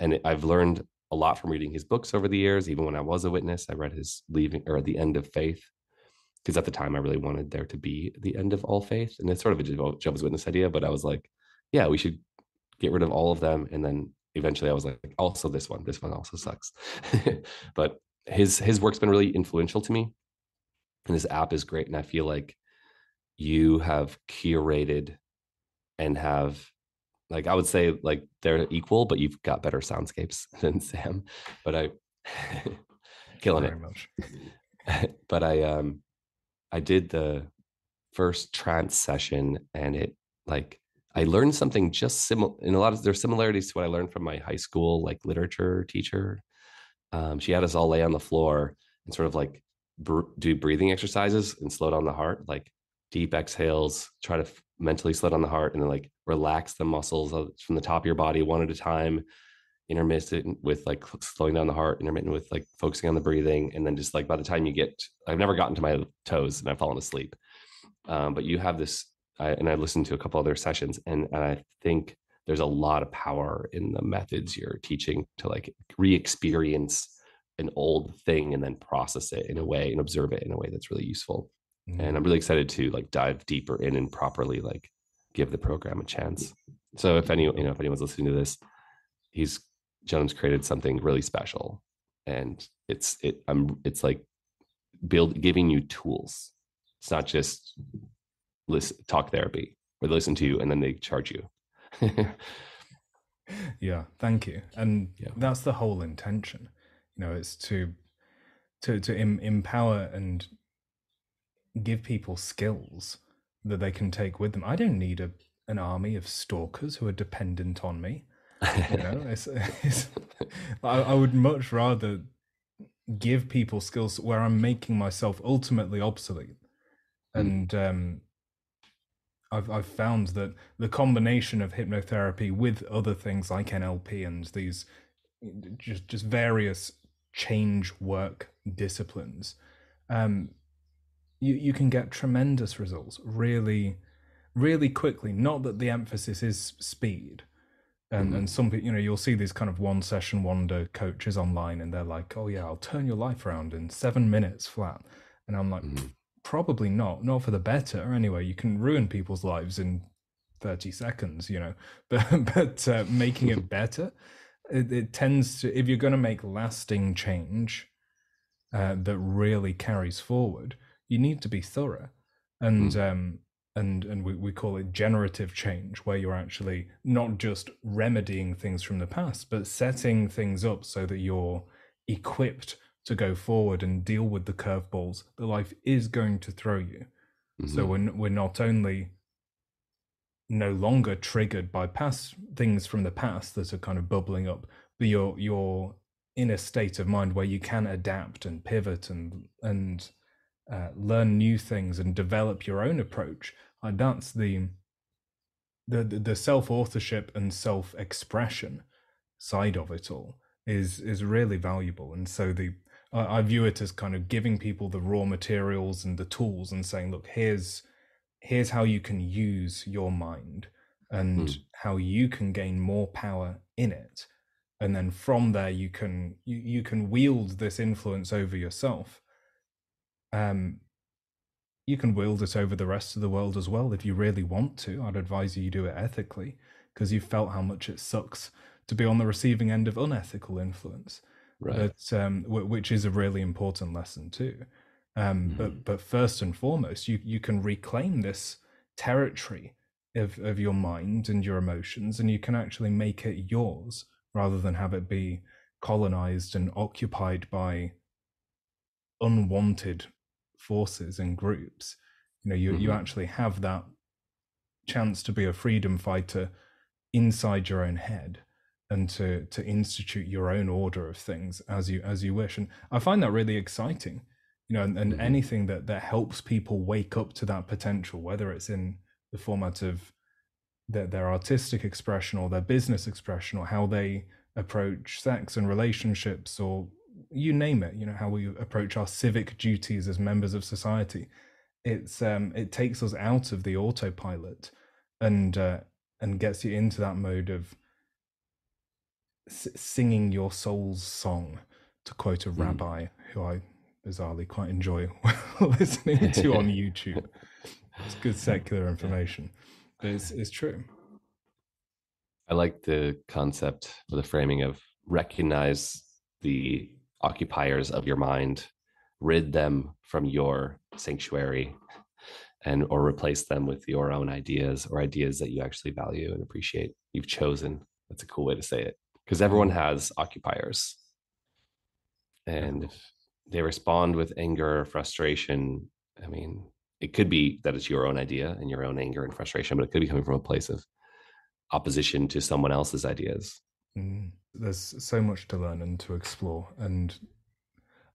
And I've learned a lot from reading his books over the years. Even when I was a witness, I read his Leaving or The End of Faith, because at the time I really wanted there to be the end of all faith. And it's sort of a Jehovah's Witness idea, but I was like, yeah, we should get rid of all of them. And then eventually I was like, also this one also sucks. But his work's been really influential to me, and his app is great. And I feel like you have curated and have, like, I would say like they're equal, but you've got better soundscapes than Sam, but I killing it. But I did the first trance session, and it, like, I learned something just similar in a lot of, there's similarities to what I learned from my high school, like, literature teacher. She had us all lay on the floor and sort of like do breathing exercises and slow down the heart, like deep exhales, try to mentally slow down the heart, and then like relax the muscles from the top of your body one at a time, intermittent with like slowing down the heart, intermittent with like focusing on the breathing. And then just like by the time you get, I've never gotten to my toes and I've fallen asleep. But you have this, and I listened to a couple other sessions, and I think there's a lot of power in the methods you're teaching to like re-experience an old thing and then process it in a way and observe it in a way that's really useful. Mm-hmm. And I'm really excited to like dive deeper in and properly like give the program a chance. So if any, you know, if anyone's listening to this, Jonam's created something really special, and it's like giving you tools. It's not just talk therapy where they listen to you and then they charge you. Yeah, thank you. And yeah, that's the whole intention. You know, it's to empower and give people skills that they can take with them. I don't need an army of stalkers who are dependent on me. You know, I would much rather give people skills where I'm making myself ultimately obsolete. And I've found that the combination of hypnotherapy with other things like NLP and these just various change work disciplines, you can get tremendous results really, really quickly. Not that the emphasis is speed. And some people, you know, you'll see these kind of one session wonder coaches online, and they're like, oh yeah, I'll turn your life around in 7 minutes flat. And I'm like, probably not for the better. Anyway, you can ruin people's lives in 30 seconds, you know, but making it better, it tends to, if you're going to make lasting change that really carries forward, you need to be thorough. And, and we call it generative change, where you're actually not just remedying things from the past, but setting things up so that you're equipped to go forward and deal with the curveballs that life is going to throw you. Mm-hmm. So we're not only no longer triggered by past things from the past that are kind of bubbling up, but you're in a state of mind where you can adapt and pivot and learn new things and develop your own approach. Like, that's the self-authorship and self-expression side of it all is really valuable. And so I view it as kind of giving people the raw materials and the tools and saying, look, here's how you can use your mind and how you can gain more power in it. And then from there, you can wield this influence over yourself. You can wield it over the rest of the world as well if you really want to. I'd advise you do it ethically, because you've felt how much it sucks to be on the receiving end of unethical influence, right? But, which is a really important lesson too. But first and foremost, you can reclaim this territory of your mind and your emotions, and you can actually make it yours rather than have it be colonized and occupied by unwanted forces and groups. You know, you actually have that chance to be a freedom fighter inside your own head and to institute your own order of things as you wish. And I find that really exciting, you know, and anything that helps people wake up to that potential, whether it's in the format of their artistic expression or their business expression, or how they approach sex and relationships, or you name it, you know, how we approach our civic duties as members of society. It's it takes us out of the autopilot and gets you into that mode of singing your soul's song, to quote a rabbi who I bizarrely quite enjoy listening to on YouTube. It's good secular information, but it's true. I like the concept or the framing of recognize the occupiers of your mind, rid them from your sanctuary, and or replace them with your own ideas or ideas that you actually value and appreciate. You've chosen. That's a cool way to say it, because everyone has occupiers. And if they respond with anger or frustration, I mean, it could be that it's your own idea and your own anger and frustration, but it could be coming from a place of opposition to someone else's ideas. There's so much to learn and to explore, and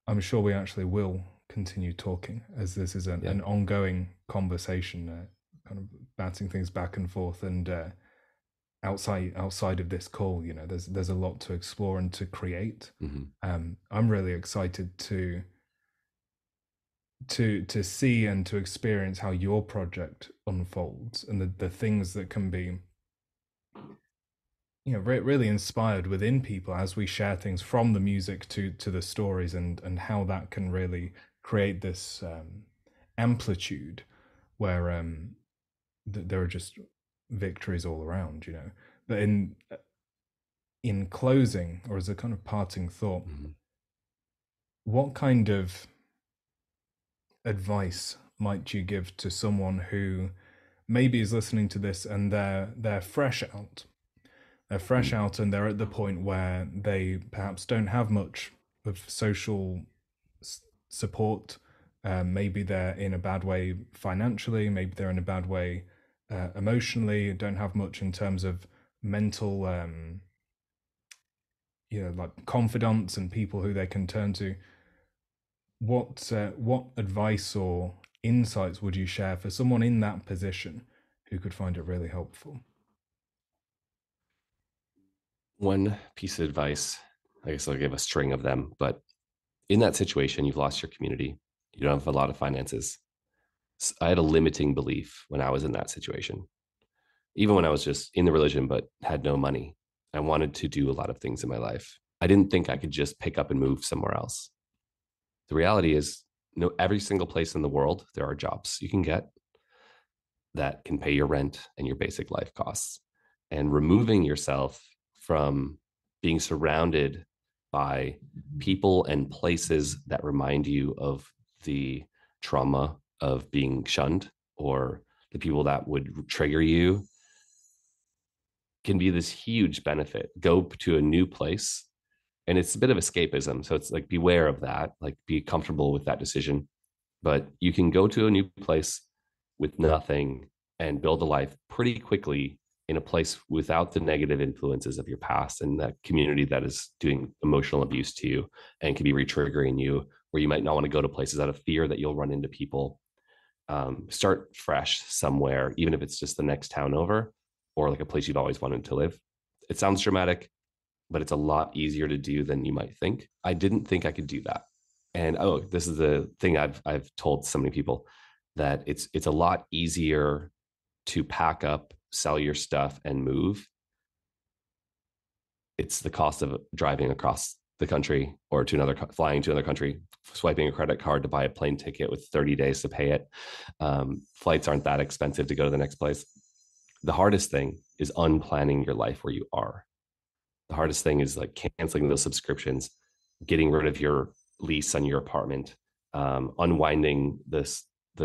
I'm sure we actually will continue talking, as this is an ongoing conversation, kind of bouncing things back and forth. And outside of this call, you know, there's a lot to explore and to create. I'm really excited to see and to experience how your project unfolds, and the things that can be, you know, really inspired within people as we share things from the music to the stories, and how that can really create this amplitude where there are just victories all around, you know. But in closing, or as a kind of parting thought, what kind of advice might you give to someone who maybe is listening to this and they're fresh out? They're fresh out and they're at the point where they perhaps don't have much of social support. Maybe they're in a bad way financially, maybe they're in a bad way emotionally, don't have much in terms of mental, you know, like confidants and people who they can turn to. What advice or insights would you share for someone in that position who could find it really helpful? One piece of advice, I guess I'll give a string of them, but in that situation, you've lost your community. You don't have a lot of finances. So I had a limiting belief when I was in that situation, even when I was just in the religion, but had no money. I wanted to do a lot of things in my life. I didn't think I could just pick up and move somewhere else. The reality is, no, every single place in the world, there are jobs you can get that can pay your rent and your basic life costs. And removing yourself from being surrounded by people and places that remind you of the trauma of being shunned or the people that would trigger you can be this huge benefit. Go to a new place, and it's a bit of escapism. So it's like, beware of that, like be comfortable with that decision, but you can go to a new place with nothing and build a life pretty quickly in a place without the negative influences of your past and that community that is doing emotional abuse to you and can be re-triggering you, where you might not want to go to places out of fear that you'll run into people. Start fresh somewhere, even if it's just the next town over or like a place you've always wanted to live. It sounds dramatic, but it's a lot easier to do than you might think. I didn't think I could do that. And this is the thing I've told so many people, that it's a lot easier to pack up, sell your stuff, and move. It's the cost of driving across the country or to another, flying to another country, swiping a credit card to buy a plane ticket with 30 days to pay it. Flights aren't that expensive to go to the next place. The hardest thing is unplanning your life where you are. The hardest thing is like canceling those subscriptions, getting rid of your lease on your apartment, unwinding the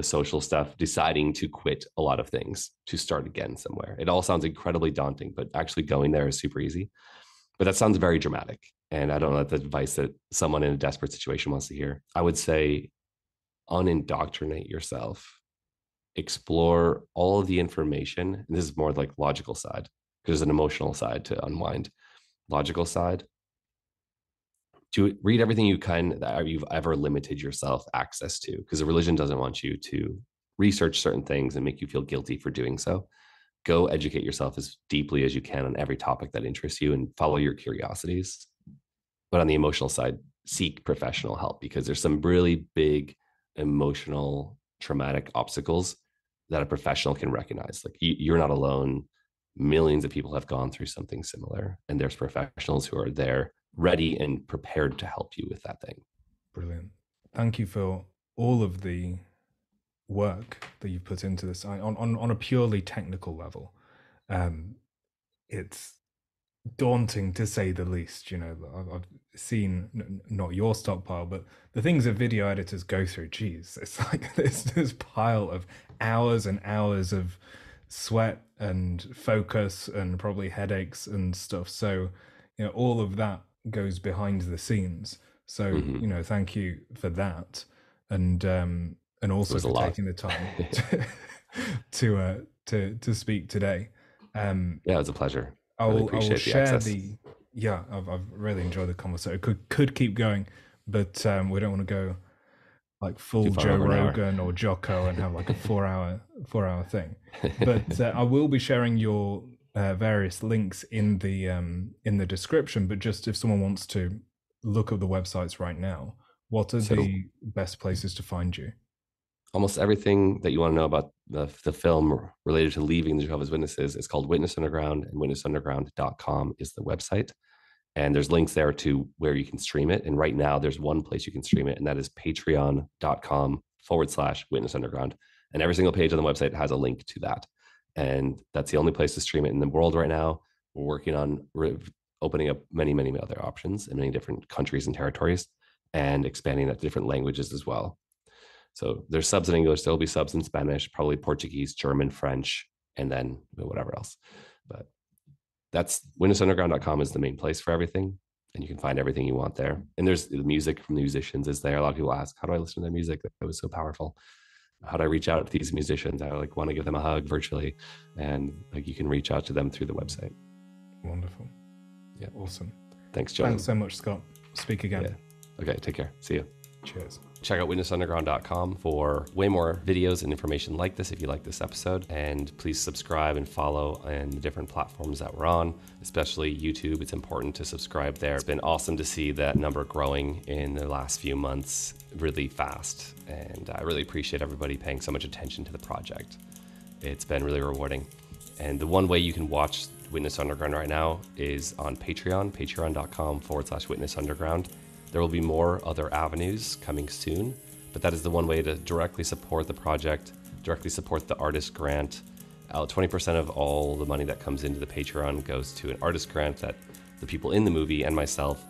social stuff, deciding to quit a lot of things to start again somewhere. It all sounds incredibly daunting, but actually going there is super easy. But that sounds very dramatic, and I don't know if that's advice that someone in a desperate situation wants to hear. I would say, unindoctrinate yourself. Explore all of the information. And this is more like logical side, because there's an emotional side to unwind. Logical side, to read everything you can that you've ever limited yourself access to, because the religion doesn't want you to research certain things and make you feel guilty for doing so. Go educate yourself as deeply as you can on every topic that interests you, and follow your curiosities. But on the emotional side, seek professional help, because there's some really big emotional traumatic obstacles that a professional can recognize. Like, you're not alone. Millions of people have gone through something similar, and there's professionals who are there, ready and prepared to help you with that thing. Brilliant. thank you for all of the work that you've put into this on a purely technical level. It's daunting to say the least. You know, I've seen not your stockpile, but the things that video editors go through. Geez, it's like this pile of hours and hours of sweat and focus and probably headaches and stuff. So, you know, all of that goes behind the scenes. So, you know, thank you for that. And also for taking the time to speak today. Yeah, it was a pleasure. I will share the, I've really enjoyed the conversation. It could keep going, but we don't want to go like full Joe Rogan or Jocko and have like a four hour thing. But I will be sharing your various links in the description. But just if someone wants to look up the websites right now, what are the best places to find you? Almost everything that you want to know about the film related to leaving the Jehovah's Witnesses is called Witness Underground, and witnessunderground.com is the website. And there's links there to where you can stream it. And right now there's one place you can stream it, and that is patreon.com/Witness Underground. And every single page on the website has a link to that. And that's the only place to stream it in the world right now. We're working on opening up many, many other options in many different countries and territories, and expanding that to different languages as well. So there's subs in English, there'll be subs in Spanish, probably Portuguese, German, French, and then whatever else. But that's witnessunderground.com is the main place for everything. And you can find everything you want there. And there's the music from the musicians is there. A lot of people ask, how do I listen to their music? That was so powerful. How do I reach out to these musicians? I like want to give them a hug virtually. And like you can reach out to them through the website. Wonderful. Yeah. Awesome. Thanks, John. Thanks so much, Scott. Speak again. Yeah. Okay. Take care. See you. Cheers. Check out witnessunderground.com for way more videos and information like this if you like this episode. And please subscribe and follow on the different platforms that we're on, especially YouTube. It's important to subscribe there. It's been awesome to see that number growing in the last few months really fast. And I really appreciate everybody paying so much attention to the project. It's been really rewarding. And the one way you can watch Witness Underground right now is on Patreon, patreon.com/Witness Underground. There will be more other avenues coming soon, but that is the one way to directly support the project, directly support the artist grant. 20% of all the money that comes into the Patreon goes to an artist grant that the people in the movie and myself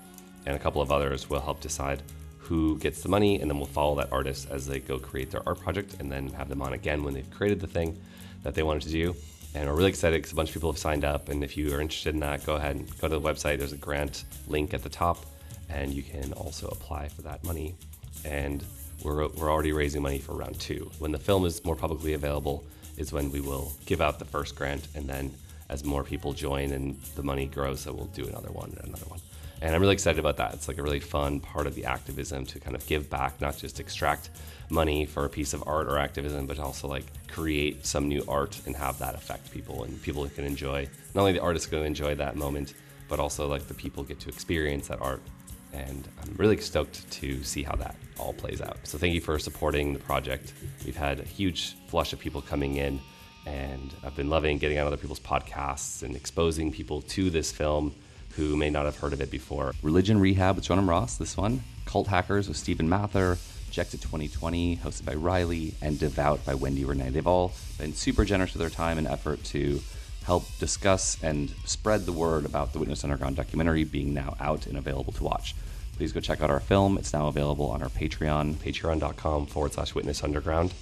and a couple of others will help decide who gets the money, and then we'll follow that artist as they go create their art project and then have them on again when they've created the thing that they wanted to do. And we're really excited because a bunch of people have signed up, and if you are interested in that, go ahead and go to the website. There's a grant link at the top. And you can also apply for that money. And we're already raising money for round two. When the film is more publicly available is when we will give out the first grant, and then as more people join and the money grows, so we'll do another one and another one. And I'm really excited about that. It's like a really fun part of the activism to kind of give back, not just extract money for a piece of art or activism, but also like create some new art and have that affect people, and people can enjoy, not only the artists going to enjoy that moment, but also like the people get to experience that art. And I'm really stoked to see how that all plays out. So thank you for supporting the project. We've had a huge flush of people coming in, and I've been loving getting on other people's podcasts and exposing people to this film who may not have heard of it before. Religion Rehab with Jonam Ross, this one. Cult Hackers with Stephen Mather. Rejected 2020, hosted by Riley. And Devout by Wendy Renee. They've all been super generous with their time and effort to help discuss and spread the word about the Witness Underground documentary being now out and available to watch. Please go check out our film. It's now available on our Patreon, patreon.com/Witness Underground.